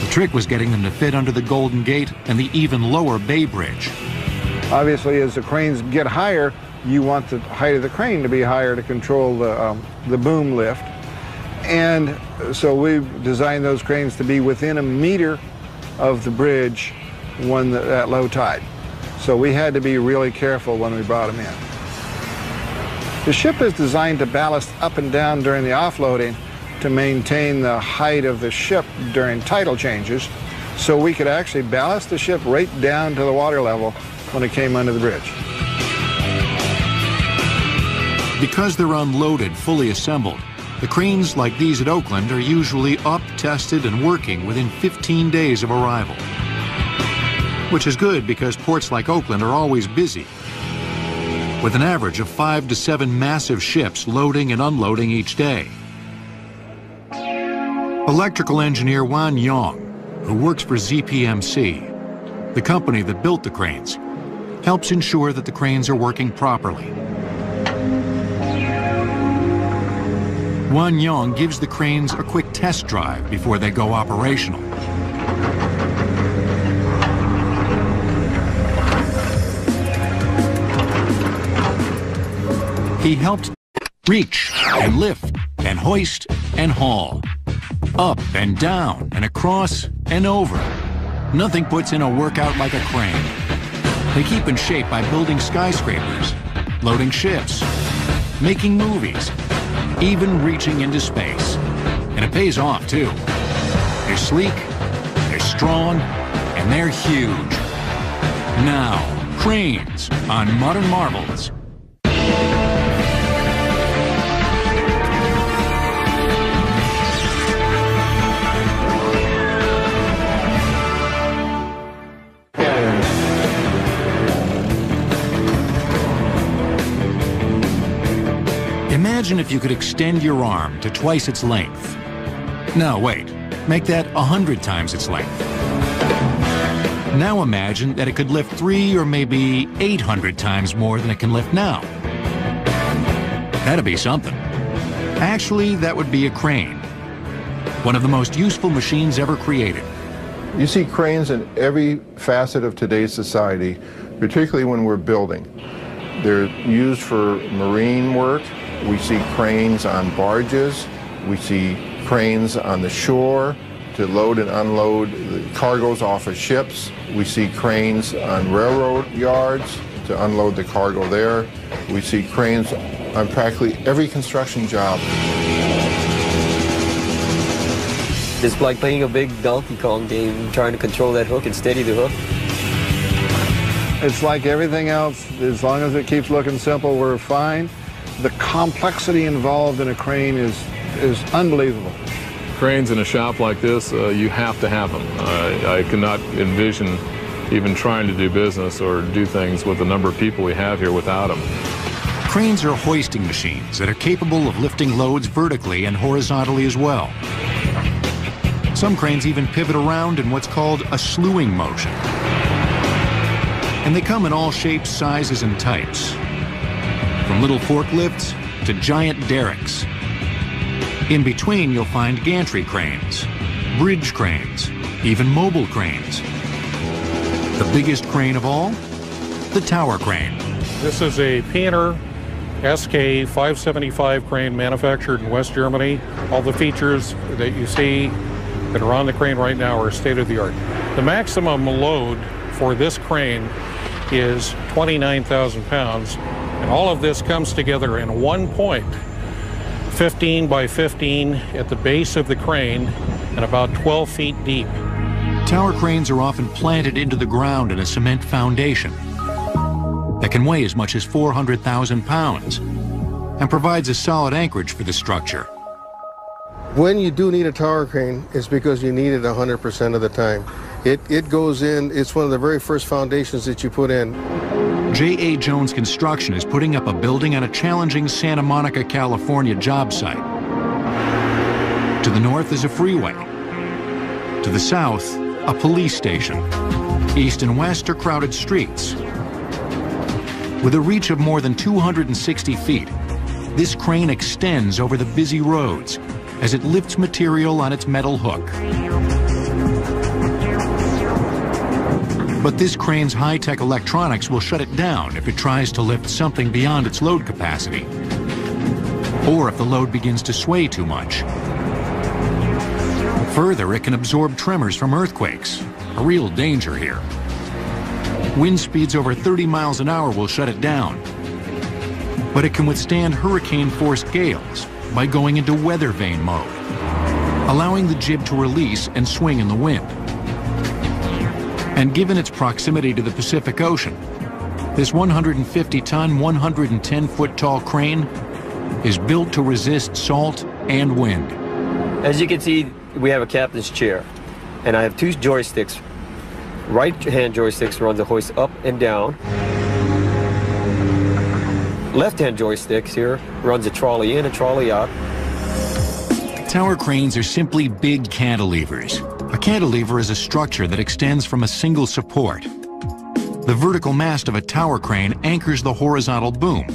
The trick was getting them to fit under the Golden Gate and the even lower Bay Bridge. Obviously, as the cranes get higher, you want the height of the crane to be higher to control the boom lift. And so we've designed those cranes to be within 1 meter of the bridge when at low tide. So we had to be really careful when we brought them in. The ship is designed to ballast up and down during the offloading to maintain the height of the ship during tidal changes, so we could actually ballast the ship right down to the water level when it came under the bridge. Because they're unloaded, fully assembled, the cranes like these at Oakland are usually up, tested, and working within 15 days of arrival. Which is good because ports like Oakland are always busy, with an average of 5 to 7 massive ships loading and unloading each day. Electrical engineer Wan Yong, who works for ZPMC, the company that built the cranes, helps ensure that the cranes are working properly. Wan Yong gives the cranes a quick test drive before they go operational. He helped reach and lift and hoist and haul, up and down and across and over. Nothing puts in a workout like a crane. They keep in shape by building skyscrapers, loading ships, making movies, even reaching into space. And it pays off too. They're sleek, they're strong, and they're huge. Now, cranes on Modern Marvels. Imagine if you could extend your arm to twice its length. No, wait, make that 100 times its length. Now imagine that it could lift 3 or maybe 800 times more than it can lift now. That'd be something. Actually, that would be a crane. One of the most useful machines ever created. You see cranes in every facet of today's society, particularly when we're building. They're used for marine work. We see cranes on barges. We see cranes on the shore to load and unload the cargoes off of ships. We see cranes on railroad yards to unload the cargo there. We see cranes on practically every construction job. It's like playing a big Donkey Kong game, trying to control that hook and steady the hook. It's like everything else, as long as it keeps looking simple, we're fine. The complexity involved in a crane is unbelievable. Cranes in a shop like this, you have to have them. I could not envision even trying to do business or do things with the number of people we have here without them. Cranes are hoisting machines that are capable of lifting loads vertically and horizontally as well. Some cranes even pivot around in what's called a slewing motion. And they come in all shapes, sizes, and types, from little forklifts to giant derricks. In between, you'll find gantry cranes, bridge cranes, even mobile cranes. The biggest crane of all, the tower crane. This is a Piener SK575 crane manufactured in West Germany. All the features that you see that are on the crane right now are state-of-the-art. The maximum load for this crane is 29,000 pounds, and all of this comes together in one point, 15 by 15 at the base of the crane and about 12 feet deep. Tower cranes are often planted into the ground in a cement foundation that can weigh as much as 400,000 pounds and provides a solid anchorage for the structure. When you do need a tower crane, it's because you need it 100% of the time. It goes in, it's one of the very first foundations that you put in. J.A. Jones Construction is putting up a building on a challenging Santa Monica, California job site. To the north is a freeway. To the south, a police station. East and west are crowded streets. With a reach of more than 260 feet, this crane extends over the busy roads as it lifts material on its metal hook. But this crane's high-tech electronics will shut it down if it tries to lift something beyond its load capacity, or if the load begins to sway too much. Further, it can absorb tremors from earthquakes, a real danger here. Wind speeds over 30 miles an hour will shut it down. but it can withstand hurricane-force gales by going into weather vane mode, allowing the jib to release and swing in the wind. And given its proximity to the Pacific Ocean, this 150-ton, 110-foot-tall crane is built to resist salt and wind. As you can see, we have a captain's chair, and I have two joysticks. Right-hand joystick runs the hoist up and down. Left-hand joysticks here runs a trolley in, a trolley out. Tower cranes are simply big cantilevers. A cantilever is a structure that extends from a single support. The vertical mast of a tower crane anchors the horizontal boom,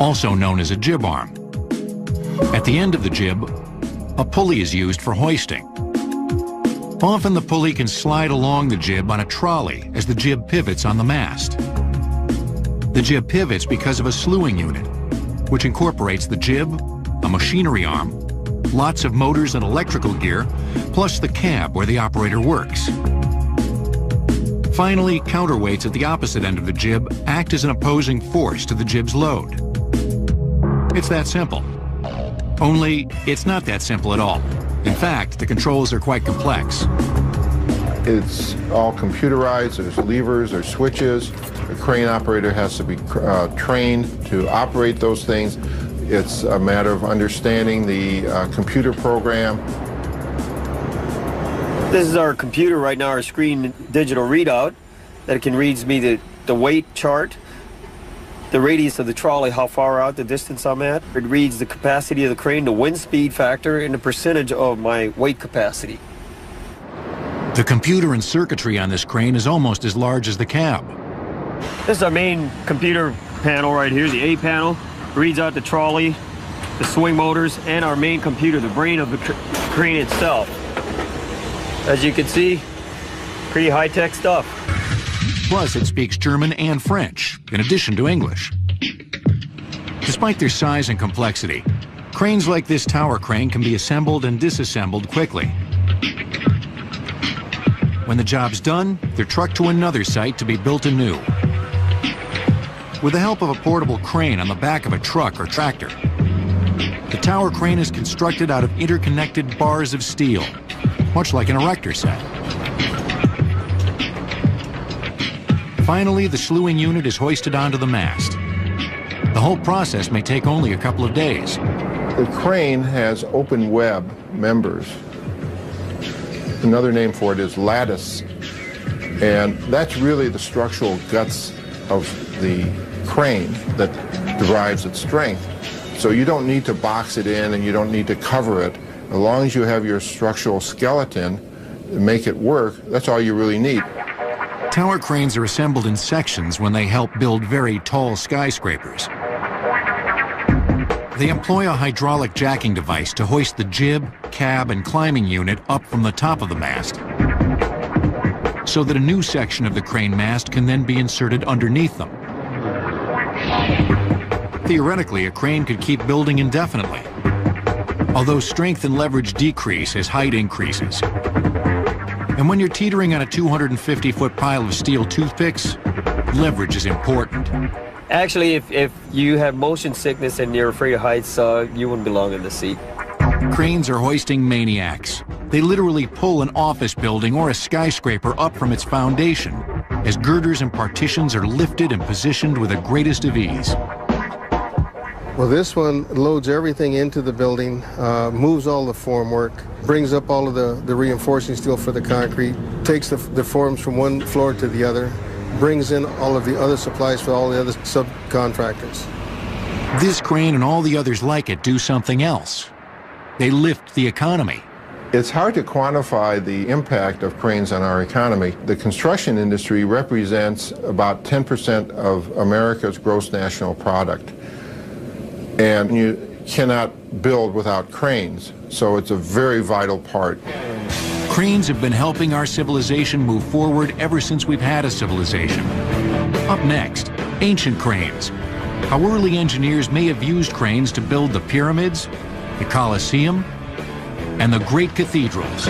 also known as a jib arm. At the end of the jib, a pulley is used for hoisting. Often the pulley can slide along the jib on a trolley as the jib pivots on the mast. The jib pivots because of a slewing unit, which incorporates the jib, a machinery arm, lots of motors and electrical gear, plus the cab where the operator works. Finally, counterweights at the opposite end of the jib act as an opposing force to the jib's load. It's that simple. Only, it's not that simple at all. In fact, the controls are quite complex. It's all computerized. There's levers, there's switches. The crane operator has to be trained to operate those things. It's a matter of understanding the computer program. This is our computer right now, our screen digital readout, that can read me the weight chart, the radius of the trolley, how far out, the distance I'm at. It reads the capacity of the crane, the wind speed factor, and the percentage of my weight capacity. The computer and circuitry on this crane is almost as large as the cab. This is our main computer panel right here, the A panel. It reads out the trolley, the swing motors, and our main computer, the brain of the crane itself. As you can see, pretty high-tech stuff. Plus, it speaks German and French, in addition to English. Despite their size and complexity, cranes like this tower crane can be assembled and disassembled quickly. When the job's done, they're trucked to another site to be built anew. With the help of a portable crane on the back of a truck or tractor, the tower crane is constructed out of interconnected bars of steel, much like an erector set. Finally, the slewing unit is hoisted onto the mast. The whole process may take only a couple of days. The crane has open web members. Another name for it is lattice. And that's really the structural guts of the crane that derives its strength. So you don't need to box it in and you don't need to cover it. As long as you have your structural skeleton to make it work, that's all you really need. Tower cranes are assembled in sections when they help build very tall skyscrapers. They employ a hydraulic jacking device to hoist the jib, cab, and climbing unit up from the top of the mast, so that a new section of the crane mast can then be inserted underneath them. Theoretically, a crane could keep building indefinitely, although strength and leverage decrease as height increases. And when you're teetering on a 250-foot pile of steel toothpicks, leverage is important. Actually, if you have motion sickness and you're afraid of heights, you wouldn't belong in the seat. Cranes are hoisting maniacs. They literally pull an office building or a skyscraper up from its foundation as girders and partitions are lifted and positioned with the greatest of ease. Well, this one loads everything into the building, moves all the formwork, brings up all of the reinforcing steel for the concrete, takes the forms from one floor to the other, brings in all of the other supplies for all the other subcontractors. This crane and all the others like it do something else. They lift the economy. It's hard to quantify the impact of cranes on our economy. The construction industry represents about 10% of America's gross national product. And you cannot build without cranes, so it's a very vital part. Cranes have been helping our civilization move forward ever since we've had a civilization. Up next, ancient cranes. How early engineers may have used cranes to build the pyramids, the Colosseum, and the great cathedrals.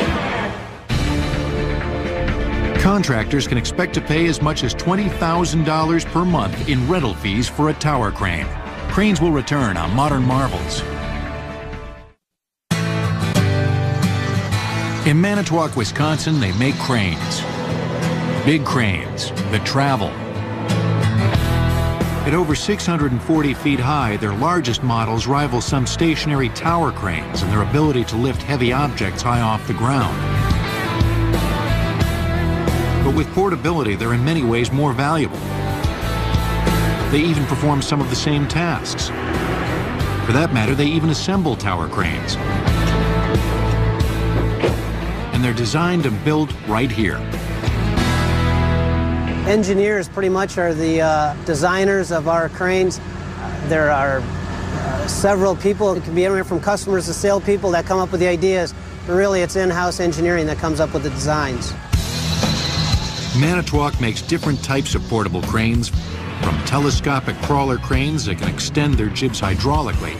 Contractors can expect to pay as much as $20,000 per month in rental fees for a tower crane. Cranes will return on Modern Marvels. In Manitowoc, Wisconsin, they make cranes. Big cranes that travel. At over 640 feet high, their largest models rival some stationary tower cranes in their ability to lift heavy objects high off the ground. But with portability, they're in many ways more valuable. They even perform some of the same tasks. For that matter, they even assemble tower cranes. And they're designed and built right here. Engineers pretty much are the designers of our cranes. There are several people. It can be anywhere from customers to salespeople that come up with the ideas, but really it's in-house engineering that comes up with the designs. Manitowoc makes different types of portable cranes, from telescopic crawler cranes that can extend their jibs hydraulically,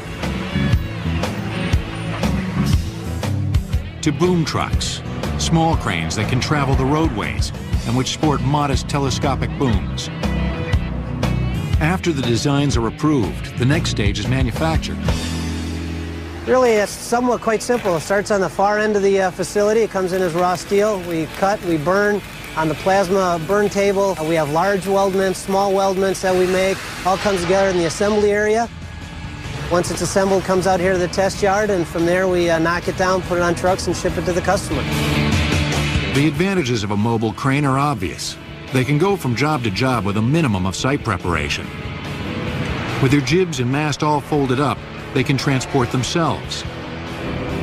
to boom trucks, small cranes that can travel the roadways, and which sport modest telescopic booms. After the designs are approved, the next stage is manufactured. Really, it's somewhat quite simple. It starts on the far end of the facility. It comes in as raw steel. We cut, we burn on the plasma burn table. We have large weldments, small weldments that we make. All comes together in the assembly area. Once it's assembled, it comes out here to the test yard, and from there we knock it down, put it on trucks, and ship it to the customer. The advantages of a mobile crane are obvious. They can go from job to job with a minimum of site preparation. With their jibs and mast all folded up, they can transport themselves.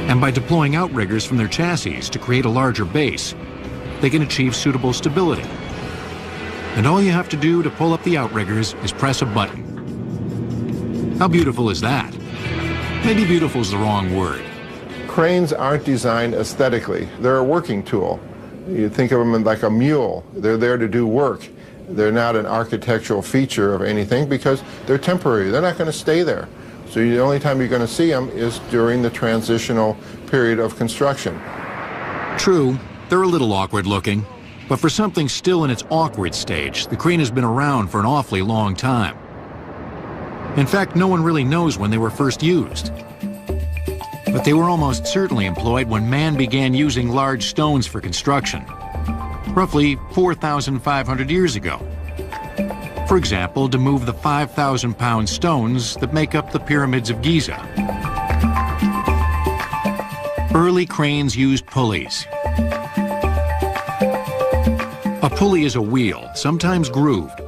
And by deploying outriggers from their chassis to create a larger base, they can achieve suitable stability. And all you have to do to pull up the outriggers is press a button. How beautiful is that? Maybe beautiful is the wrong word. Cranes aren't designed aesthetically. They're a working tool. You think of them like a mule. They're there to do work. They're not an architectural feature of anything because they're temporary. They're not going to stay there. So the only time you're going to see them is during the transitional period of construction. True, they're a little awkward looking, but for something still in its awkward stage, the crane has been around for an awfully long time. In fact, no one really knows when they were first used. But they were almost certainly employed when man began using large stones for construction, roughly 4,500 years ago. For example, to move the 5,000-pound stones that make up the pyramids of Giza. Early cranes used pulleys. A pulley is a wheel, sometimes grooved,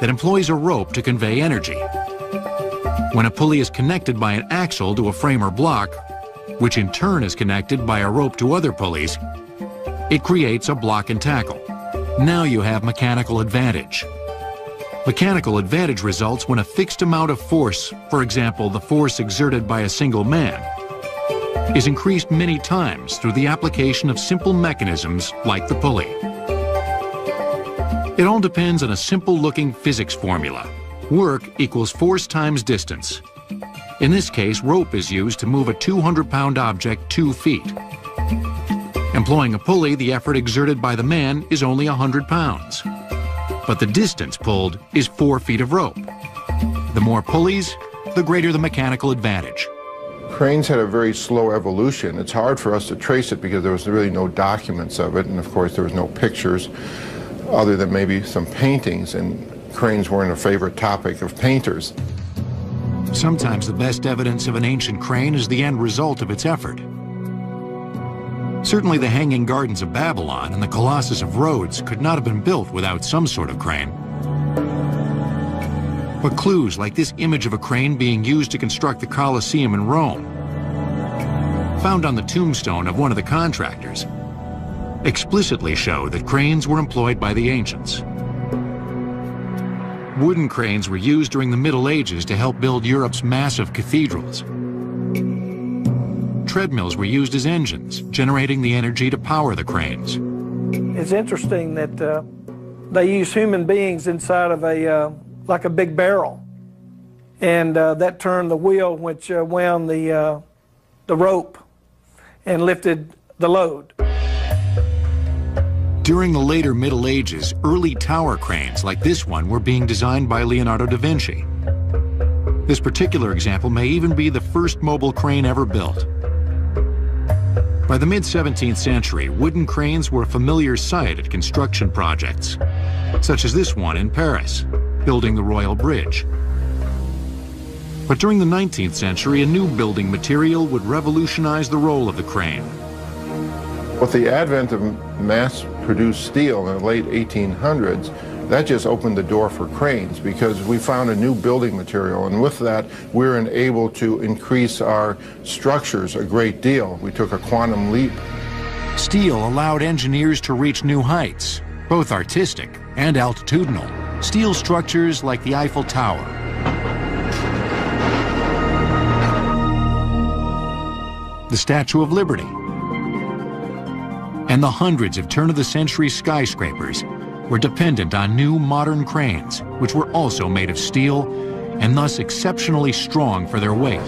that employs a rope to convey energy. When a pulley is connected by an axle to a frame or block, which in turn is connected by a rope to other pulleys, it creates a block and tackle. Now you have mechanical advantage. Mechanical advantage results when a fixed amount of force, for example, the force exerted by a single man, is increased many times through the application of simple mechanisms like the pulley. It all depends on a simple-looking physics formula. Work equals force times distance. In this case, rope is used to move a 200-pound object 2 feet. Employing a pulley, the effort exerted by the man is only 100 pounds. But the distance pulled is 4 feet of rope. The more pulleys, the greater the mechanical advantage. Cranes had a very slow evolution. It's hard for us to trace it because there was really no documents of it, and of course there was no pictures other than maybe some paintings, and cranes weren't a favorite topic of painters. Sometimes the best evidence of an ancient crane is the end result of its effort. Certainly the Hanging Gardens of Babylon and the Colossus of Rhodes could not have been built without some sort of crane. But clues like this image of a crane being used to construct the Colosseum in Rome, found on the tombstone of one of the contractors, explicitly show that cranes were employed by the ancients. Wooden cranes were used during the Middle Ages to help build Europe's massive cathedrals. Treadmills were used as engines, generating the energy to power the cranes. It's interesting that they use human beings inside of a, like a big barrel. And that turned the wheel, which wound the rope and lifted the load. During the later Middle Ages, early tower cranes like this one were being designed by Leonardo da Vinci. This particular example may even be the first mobile crane ever built. By the mid-17th century, wooden cranes were a familiar sight at construction projects, such as this one in Paris, building the Royal Bridge. But during the 19th century, a new building material would revolutionize the role of the crane. With the advent of mass-produced steel in the late 1800s, that just opened the door for cranes because we found a new building material, and with that we were able to increase our structures a great deal. We took a quantum leap. Steel allowed engineers to reach new heights, both artistic and altitudinal. Steel structures like the Eiffel Tower. The Statue of Liberty. And the hundreds of turn-of-the-century skyscrapers were dependent on new modern cranes, which were also made of steel and thus exceptionally strong for their weight.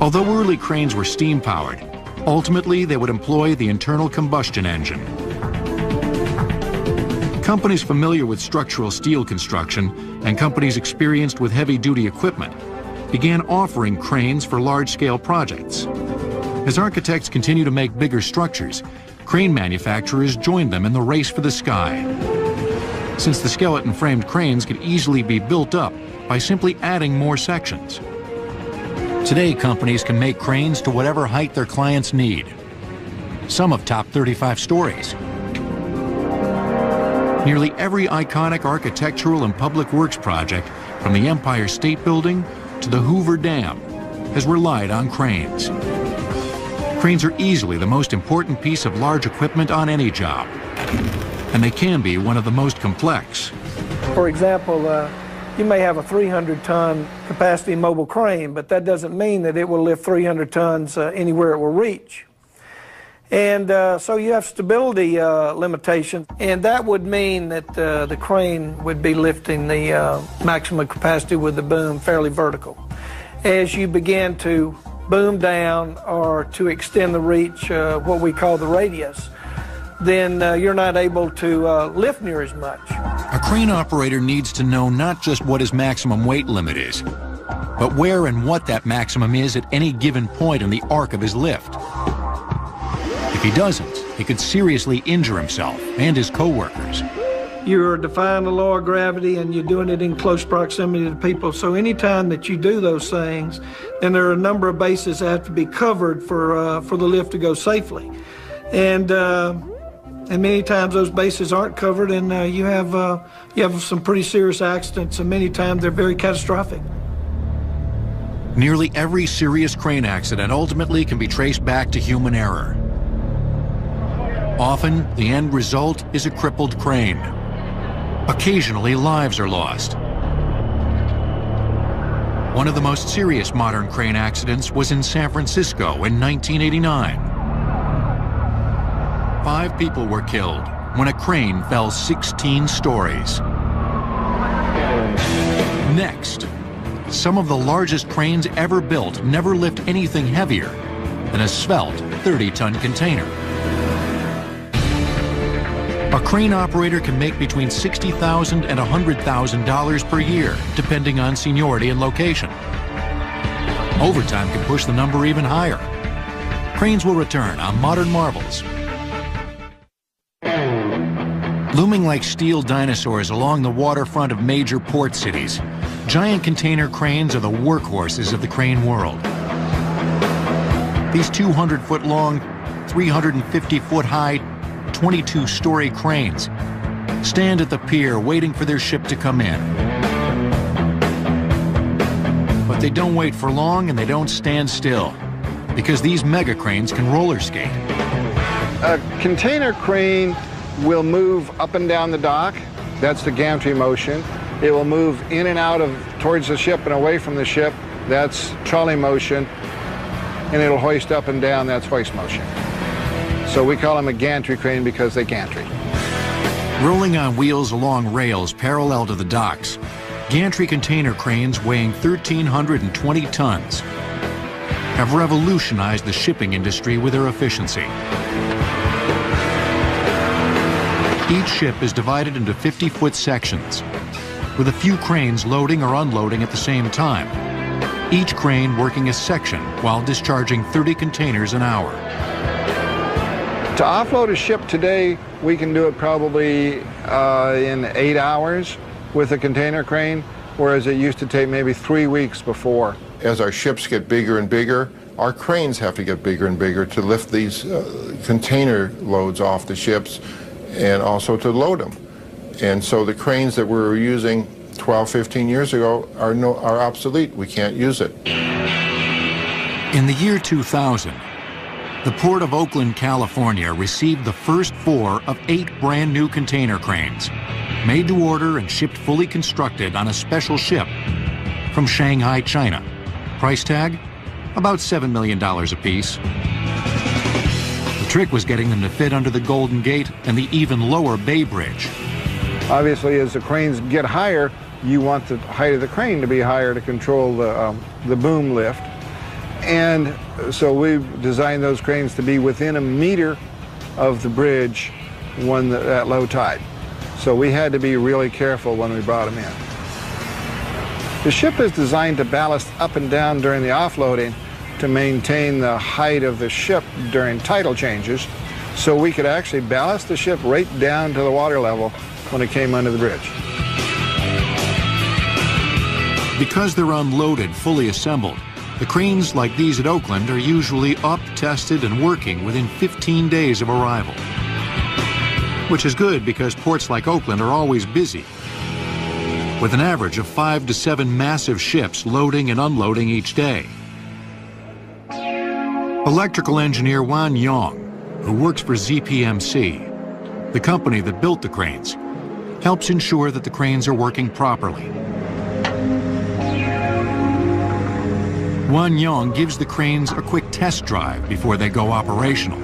Although early cranes were steam-powered, ultimately they would employ the internal combustion engine. Companies familiar with structural steel construction and companies experienced with heavy-duty equipment began offering cranes for large-scale projects. As architects continue to make bigger structures, crane manufacturers joined them in the race for the sky. Since the skeleton-framed cranes could easily be built up by simply adding more sections. Today, companies can make cranes to whatever height their clients need. Some have topped 35 stories. Nearly every iconic architectural and public works project, from the Empire State Building to the Hoover Dam, has relied on cranes. Cranes are easily the most important piece of large equipment on any job, and they can be one of the most complex. For example, you may have a 300-ton capacity mobile crane, but that doesn't mean that it will lift 300 tons anywhere it will reach. And so you have stability limitations, and that would mean that the crane would be lifting the maximum capacity with the boom fairly vertical. As you begin to boom down or to extend the reach, what we call the radius, then you're not able to lift near as much. A crane operator needs to know not just what his maximum weight limit is, but where and what that maximum is at any given point in the arc of his lift. If he doesn't, he could seriously injure himself and his co-workers. You're defying the law of gravity and you're doing it in close proximity to people. So anytime that you do those things, then there are a number of bases that have to be covered for the lift to go safely. And many times those bases aren't covered, and you have some pretty serious accidents, and many times they're very catastrophic. Nearly every serious crane accident ultimately can be traced back to human error. Often, the end result is a crippled crane. Occasionally, lives are lost. One of the most serious modern crane accidents was in San Francisco in 1989. 5 people were killed when a crane fell 16 stories. Next, some of the largest cranes ever built never lift anything heavier than a svelte 30-ton container. A crane operator can make between $60,000 and $100,000 per year, depending on seniority and location. Overtime can push the number even higher. Cranes will return on Modern Marvels. Looming like steel dinosaurs along the waterfront of major port cities, giant container cranes are the workhorses of the crane world. These 200-foot long, 350-foot high, 22-story cranes stand at the pier waiting for their ship to come in. But they don't wait for long and they don't stand still because these mega cranes can roller skate. A container crane will move up and down the dock. That's the gantry motion. It will move in and out of towards the ship and away from the ship. That's trolley motion. And it'll hoist up and down. That's hoist motion. So we call them a gantry crane because they gantry. Rolling on wheels along rails parallel to the docks, gantry container cranes weighing 1,320 tons have revolutionized the shipping industry with their efficiency. Each ship is divided into 50-foot sections, with a few cranes loading or unloading at the same time, each crane working a section while discharging 30 containers an hour. To offload a ship today, we can do it probably in 8 hours with a container crane, whereas it used to take maybe 3 weeks before. As our ships get bigger and bigger, our cranes have to get bigger and bigger to lift these container loads off the ships and also to load them. And so the cranes that we were using 12, 15 years ago are obsolete. We can't use it. In the year 2000, the Port of Oakland, California received the first 4 of 8 brand new container cranes, made to order and shipped fully constructed on a special ship from Shanghai, China. Price tag? About $7 million apiece. The trick was getting them to fit under the Golden Gate and the even lower Bay Bridge. Obviously, as the cranes get higher, you want the height of the crane to be higher to control the boom lift. And so we've designed those cranes to be within a meter of the bridge when at low tide. So we had to be really careful when we brought them in. The ship is designed to ballast up and down during the offloading to maintain the height of the ship during tidal changes, so we could actually ballast the ship right down to the water level when it came under the bridge. Because they're unloaded, fully assembled, the cranes like these at Oakland are usually up, tested, and working within 15 days of arrival. Which is good because ports like Oakland are always busy, with an average of 5 to 7 massive ships loading and unloading each day. Electrical engineer Wan Yong, who works for ZPMC, the company that built the cranes, helps ensure that the cranes are working properly. Wan Yong gives the cranes a quick test drive before they go operational.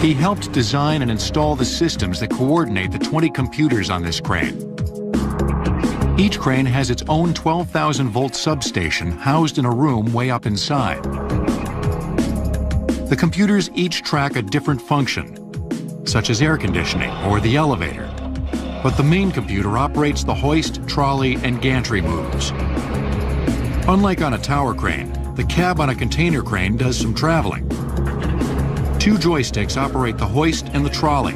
He helped design and install the systems that coordinate the 20 computers on this crane. Each crane has its own 12,000-volt substation housed in a room way up inside. The computers each track a different function, such as air conditioning or the elevator. But the main computer operates the hoist, trolley, and gantry moves. Unlike on a tower crane, the cab on a container crane does some traveling. 2 joysticks operate the hoist and the trolley.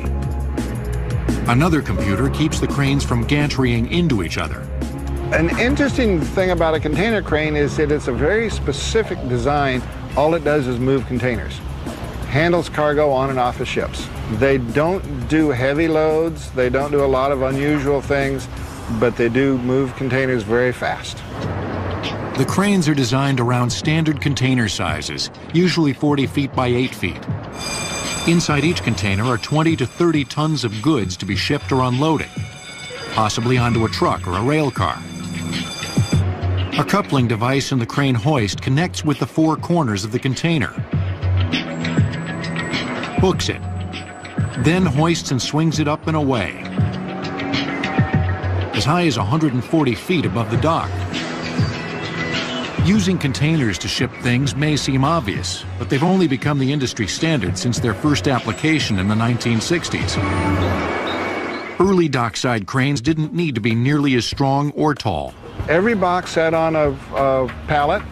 Another computer keeps the cranes from gantrying into each other. An interesting thing about a container crane is that it's a very specific design. All it does is move containers, handles cargo on and off the ships. They don't do heavy loads, they don't do a lot of unusual things, but they do move containers very fast. The cranes are designed around standard container sizes, usually 40 feet by 8 feet. Inside each container are 20 to 30 tons of goods to be shipped or unloaded, possibly onto a truck or a rail car. A coupling device in the crane hoist connects with the 4 corners of the container, hooks it, then hoists and swings it up and away, as high as 140 feet above the dock. Using containers to ship things may seem obvious, but they've only become the industry standard since their first application in the 1960s. Early dockside cranes didn't need to be nearly as strong or tall. Every box sat on a pallet.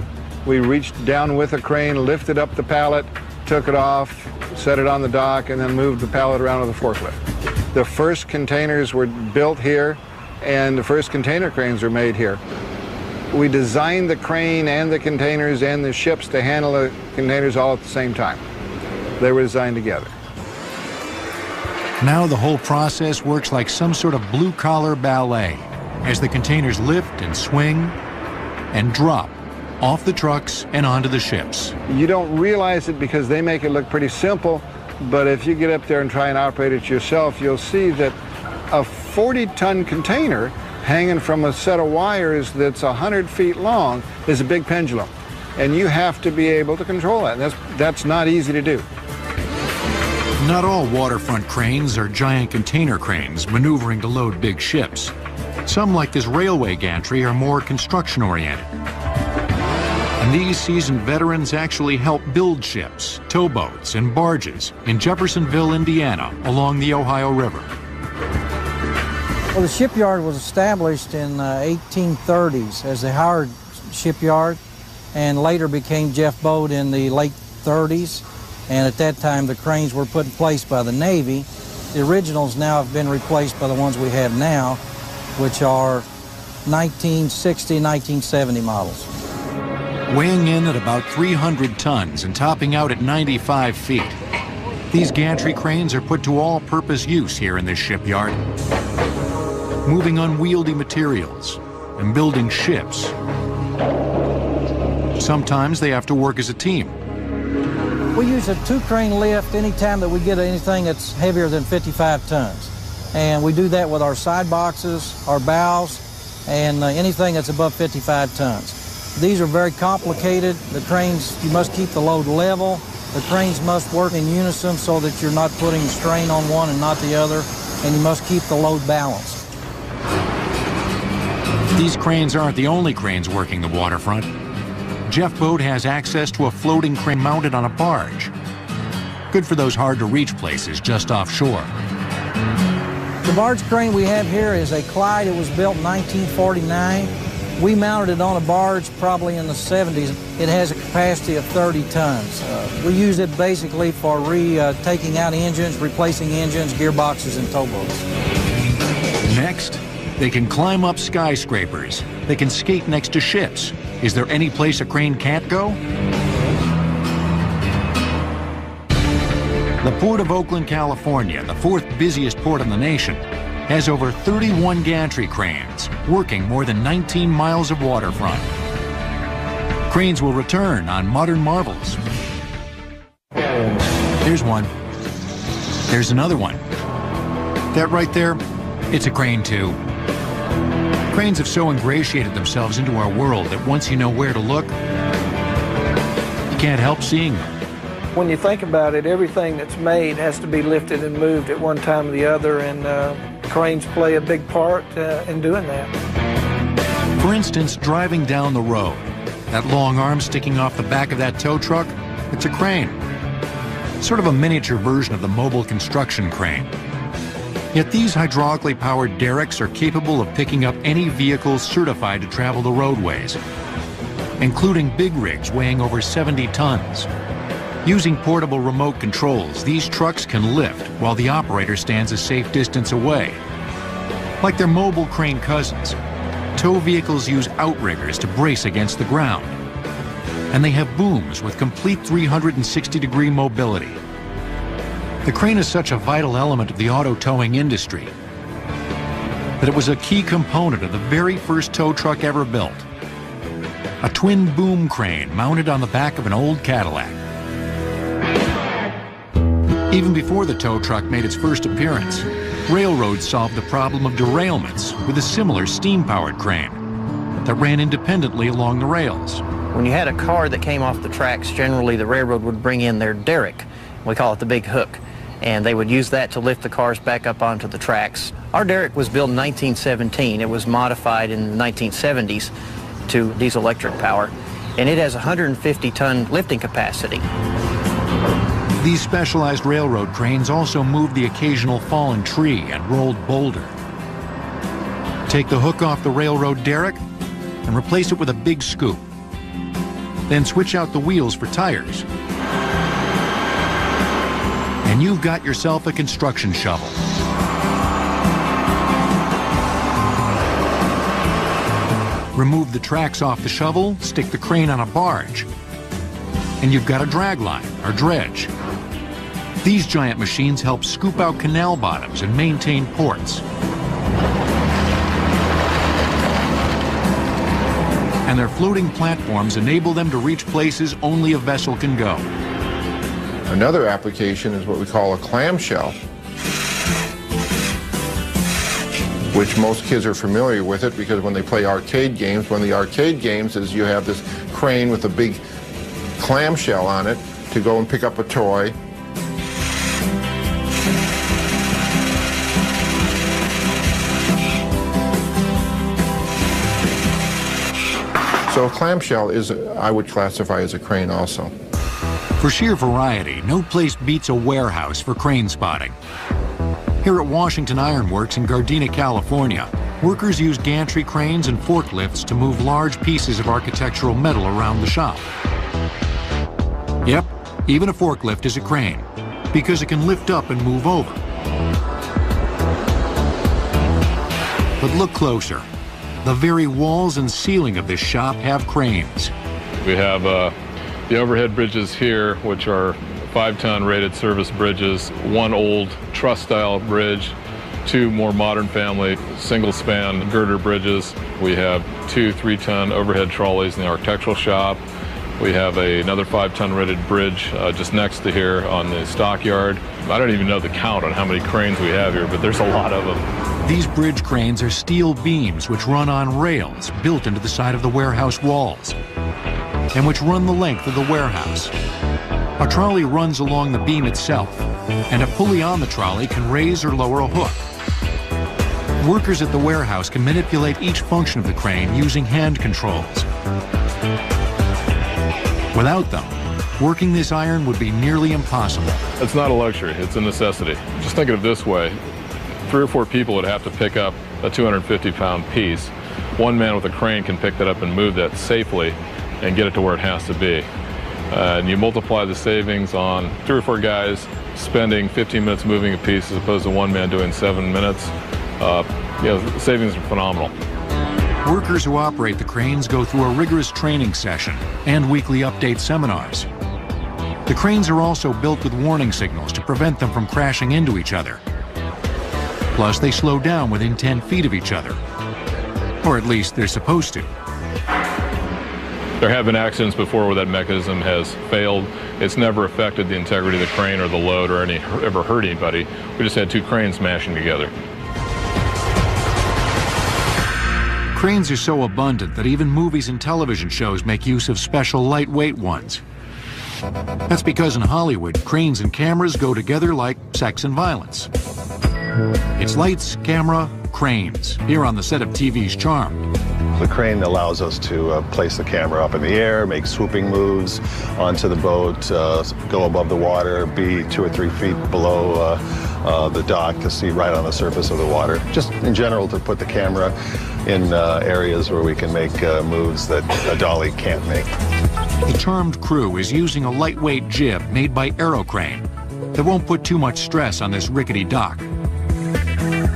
We reached down with a crane, lifted up the pallet, took it off, set it on the dock, and then moved the pallet around with a forklift. The first containers were built here, and the first container cranes were made here. We designed the crane and the containers and the ships to handle the containers all at the same time. They were designed together. Now the whole process works like some sort of blue-collar ballet as the containers lift and swing and drop off the trucks and onto the ships. You don't realize it because they make it look pretty simple, but if you get up there and try and operate it yourself, you'll see that a 40-ton container hanging from a set of wires that's 100 feet long is a big pendulum, and you have to be able to control that. That's not easy to do. Not all waterfront cranes are giant container cranes maneuvering to load big ships. Some, like this railway gantry, are more construction oriented. And these seasoned veterans actually helped build ships, towboats, and barges in Jeffersonville, Indiana, along the Ohio River. Well, the shipyard was established in the 1830s as the Howard Shipyard, and later became Jeff Boat in the late 30s. And at that time, the cranes were put in place by the Navy. The originals now have been replaced by the ones we have now, which are 1960, 1970 models. Weighing in at about 300 tons and topping out at 95 feet, these gantry cranes are put to all-purpose use here in this shipyard, moving unwieldy materials and building ships. Sometimes they have to work as a team. We use a two-crane lift anytime that we get anything that's heavier than 55 tons. And we do that with our side boxes, our bows, and anything that's above 55 tons. These are very complicated. The cranes, you must keep the load level. The cranes must work in unison so that you're not putting strain on one and not the other, and you must keep the load balanced. These cranes aren't the only cranes working the waterfront. Jeff Boat has access to a floating crane mounted on a barge. Good for those hard-to-reach places just offshore. The barge crane we have here is a Clyde. It was built in 1949. We mounted it on a barge probably in the 70s. It has a capacity of 30 tons. We use it basically for taking out engines, replacing engines, gearboxes, and towboats. Next, they can climb up skyscrapers. They can skate next to ships. Is there any place a crane can't go? The Port of Oakland, California, the fourth busiest port in the nation, has over 31 gantry cranes working more than 19 miles of waterfront. Cranes will return on Modern Marvels. Here's one. There's another one. That right there, it's a crane too. Cranes have so ingratiated themselves into our world that once you know where to look, you can't help seeing them. When you think about it, everything that's made has to be lifted and moved at one time or the other, and cranes play a big part in doing that. For instance, driving down the road, that long arm sticking off the back of that tow truck, it's a crane. Sort of a miniature version of the mobile construction crane. Yet these hydraulically powered derricks are capable of picking up any vehicle certified to travel the roadways, including big rigs weighing over 70 tons. Using portable remote controls, these trucks can lift while the operator stands a safe distance away. Like their mobile crane cousins, tow vehicles use outriggers to brace against the ground. And they have booms with complete 360-degree mobility. The crane is such a vital element of the auto towing industry that it was a key component of the very first tow truck ever built. A twin boom crane mounted on the back of an old Cadillac. Even before the tow truck made its first appearance, railroads solved the problem of derailments with a similar steam-powered crane that ran independently along the rails. When you had a car that came off the tracks, generally the railroad would bring in their derrick. We call it the big hook. And they would use that to lift the cars back up onto the tracks. Our derrick was built in 1917. It was modified in the 1970s to diesel-electric power. And it has 150-ton lifting capacity. These specialized railroad cranes also moved the occasional fallen tree and rolled boulder. Take the hook off the railroad derrick and replace it with a big scoop. Then switch out the wheels for tires. And you've got yourself a construction shovel. Remove the tracks off the shovel, stick the crane on a barge, and you've got a drag line or dredge. These giant machines help scoop out canal bottoms and maintain ports. And their floating platforms enable them to reach places only a vessel can go. Another application is what we call a clamshell, which most kids are familiar with it because when they play arcade games, one of the arcade games is you have this crane with a big clamshell on it to go and pick up a toy. So a clamshell is, I would classify as a crane also. For sheer variety, no place beats a warehouse for crane spotting. Here at Washington Ironworks in Gardena, California, workers use gantry cranes and forklifts to move large pieces of architectural metal around the shop. Yep, even a forklift is a crane, because it can lift up and move over. But look closer. The very walls and ceiling of this shop have cranes. We have the overhead bridges here, which are 5-ton rated service bridges, one old truss-style bridge, two more modern family single-span girder bridges. We have two 3-ton overhead trolleys in the architectural shop. We have another 5-ton rated bridge just next to here on the stockyard. I don't even know the count on how many cranes we have here, but there's a lot of them. These bridge cranes are steel beams which run on rails built into the side of the warehouse walls and which run the length of the warehouse. A trolley runs along the beam itself, and a pulley on the trolley can raise or lower a hook. Workers at the warehouse can manipulate each function of the crane using hand controls. Without them, working this iron would be nearly impossible. It's not a luxury, it's a necessity. Just think of it this way. 3 or 4 people would have to pick up a 250-pound piece. One man with a crane can pick that up and move that safely and get it to where it has to be. And you multiply the savings on 3 or 4 guys spending 15 minutes moving a piece as opposed to one man doing 7 minutes. The savings are phenomenal. Workers who operate the cranes go through a rigorous training session and weekly update seminars. The cranes are also built with warning signals to prevent them from crashing into each other. Plus, they slow down within 10 feet of each other. Or at least they're supposed to. There have been accidents before where that mechanism has failed. It's never affected the integrity of the crane or the load or ever hurt anybody. We just had 2 cranes smashing together. Cranes are so abundant that even movies and television shows make use of special lightweight ones. That's because in Hollywood, cranes and cameras go together like sex and violence. It's lights, camera, cranes, here on the set of TV's Charmed. The crane allows us to place the camera up in the air, make swooping moves onto the boat, go above the water, be 2 or 3 feet below the dock to see right on the surface of the water. Just in general to put the camera in areas where we can make moves that a dolly can't make. The Charmed crew is using a lightweight jib made by Aerocrane that won't put too much stress on this rickety dock.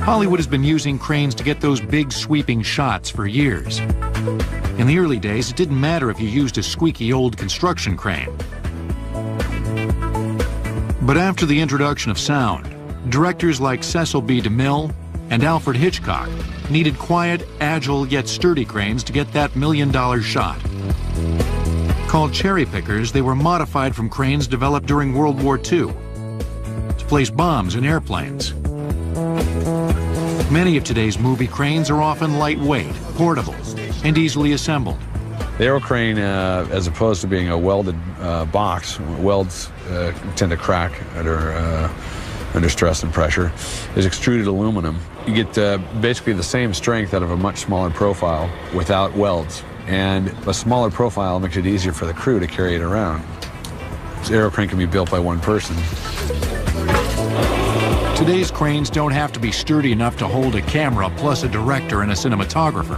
Hollywood has been using cranes to get those big sweeping shots for years. In the early days, it didn't matter if you used a squeaky old construction crane. But after the introduction of sound, directors like Cecil B. DeMille and Alfred Hitchcock needed quiet, agile, yet sturdy cranes to get that million-dollar shot. Called cherry pickers, they were modified from cranes developed during World War II to place bombs in airplanes. Many of today's movie cranes are often lightweight, portable, and easily assembled. The Aerocrane, as opposed to being a welded box, welds tend to crack under stress and pressure, is extruded aluminum. You get basically the same strength out of a much smaller profile without welds. And a smaller profile makes it easier for the crew to carry it around. So Aerocrane can be built by one person. Today's cranes don't have to be sturdy enough to hold a camera plus a director and a cinematographer.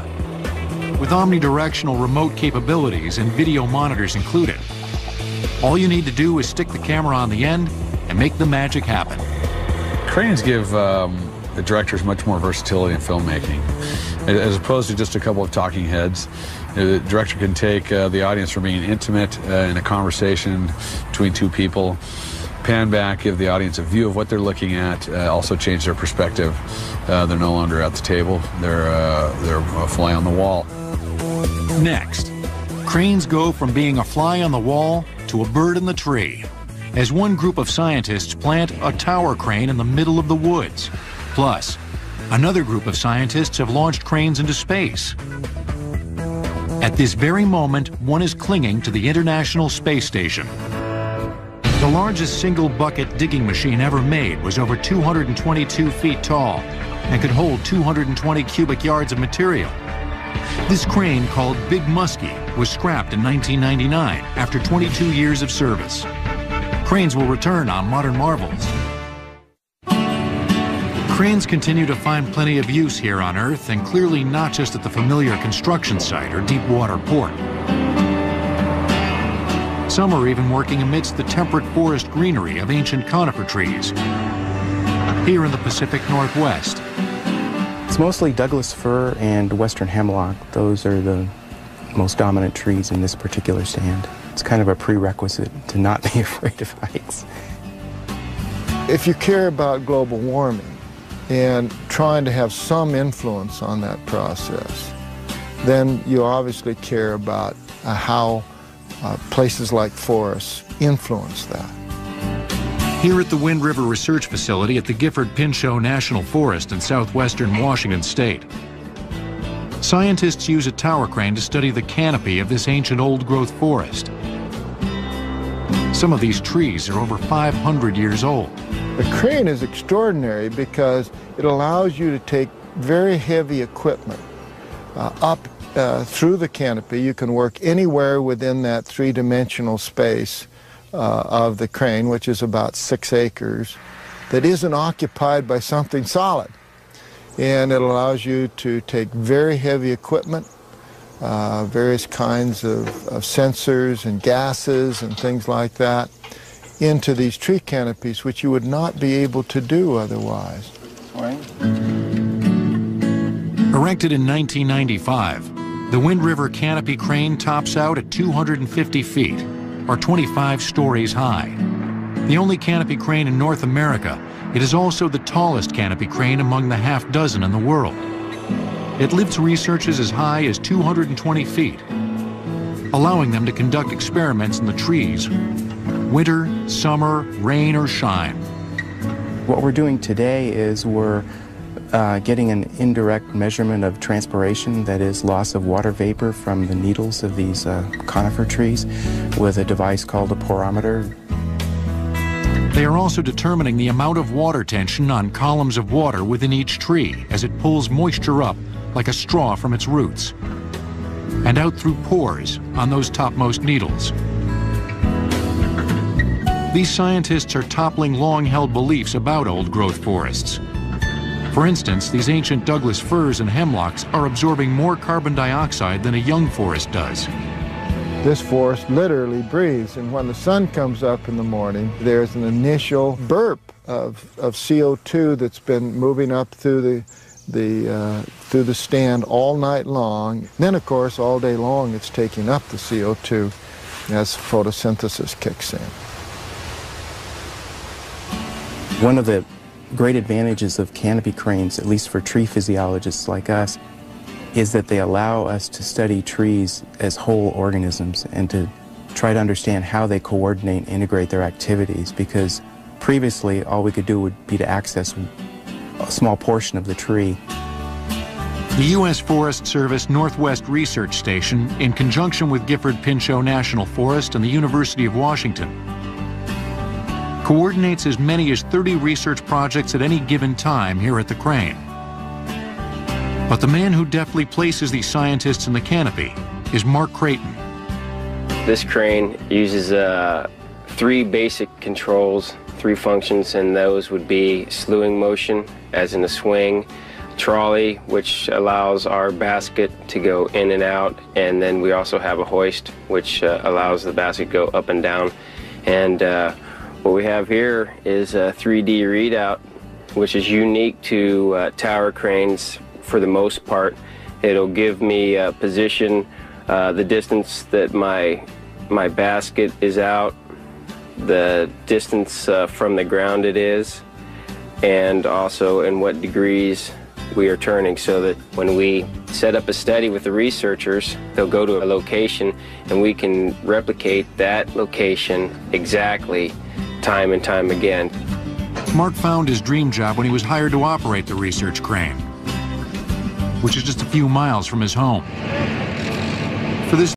With omnidirectional remote capabilities and video monitors included, all you need to do is stick the camera on the end and make the magic happen. Cranes give the directors much more versatility in filmmaking. As opposed to just a couple of talking heads, the director can take the audience from being intimate in a conversation between 2 people, pan back, give the audience a view of what they're looking at, also change their perspective. They're no longer at the table, they're a fly on the wall. Next, cranes go from being a fly on the wall to a bird in the tree, as one group of scientists plant a tower crane in the middle of the woods. Plus, another group of scientists have launched cranes into space. At this very moment, one is clinging to the International Space Station. The largest single bucket digging machine ever made was over 222 feet tall and could hold 220 cubic yards of material. This crane, called Big Muskie, was scrapped in 1999 after 22 years of service. Cranes will return on Modern Marvels. Cranes continue to find plenty of use here on Earth, and clearly not just at the familiar construction site or deep water port. Some are even working amidst the temperate forest greenery of ancient conifer trees here in the Pacific Northwest. It's mostly Douglas fir and western hemlock. Those are the most dominant trees in this particular stand. It's kind of a prerequisite to not be afraid of heights. If you care about global warming and trying to have some influence on that process, then you obviously care about how places like forests influence that. Here at the Wind River Research Facility at the Gifford Pinchot National Forest in southwestern Washington state, scientists use a tower crane to study the canopy of this ancient old-growth forest. Some of these trees are over 500 years old. The crane is extraordinary because it allows you to take very heavy equipment up through the canopy. You can work anywhere within that three-dimensional space of the crane, which is about 6 acres, that isn't occupied by something solid. And it allows you to take very heavy equipment, various kinds of sensors and gases and things like that, into these tree canopies, which you would not be able to do otherwise. Erected in 1995, the Wind River Canopy Crane tops out at 250 feet, or 25 stories high. The only canopy crane in North America, it is also the tallest canopy crane among the half-dozen in the world. It lifts researchers as high as 220 feet, allowing them to conduct experiments in the trees, winter, summer, rain, or shine. What we're doing today is we're getting an indirect measurement of transpiration, that is, loss of water vapor from the needles of these conifer trees, with a device called a porometer. They are also determining the amount of water tension on columns of water within each tree as it pulls moisture up like a straw from its roots and out through pores on those topmost needles. These scientists are toppling long-held beliefs about old-growth forests. For instance, these ancient Douglas firs and hemlocks are absorbing more carbon dioxide than a young forest does. This forest literally breathes, and when the sun comes up in the morning, there's an initial burp of CO2 that's been moving up through the stand all night long. Then, of course, all day long, it's taking up the CO2 as photosynthesis kicks in. One of the great advantages of canopy cranes, at least for tree physiologists like us, is that they allow us to study trees as whole organisms and to try to understand how they coordinate and integrate their activities, because previously all we could do would be to access a small portion of the tree. The U.S. Forest Service Northwest Research Station, in conjunction with Gifford Pinchot National Forest and the University of Washington, coordinates as many as 30 research projects at any given time here at the crane. But the man who deftly places these scientists in the canopy is Mark Creighton. This crane uses 3 basic controls, 3 functions, and those would be slewing motion, as in a swing, trolley, which allows our basket to go in and out, and then we also have a hoist, which allows the basket to go up and down. And what we have here is a 3D readout, which is unique to tower cranes. For the most part, it'll give me position, the distance that my basket is out, the distance from the ground it is, and also in what degrees we are turning, so that when we set up a study with the researchers, they'll go to a location and we can replicate that location exactly time and time again. Mark found his dream job when he was hired to operate the research crane, which is just a few miles from his home. For this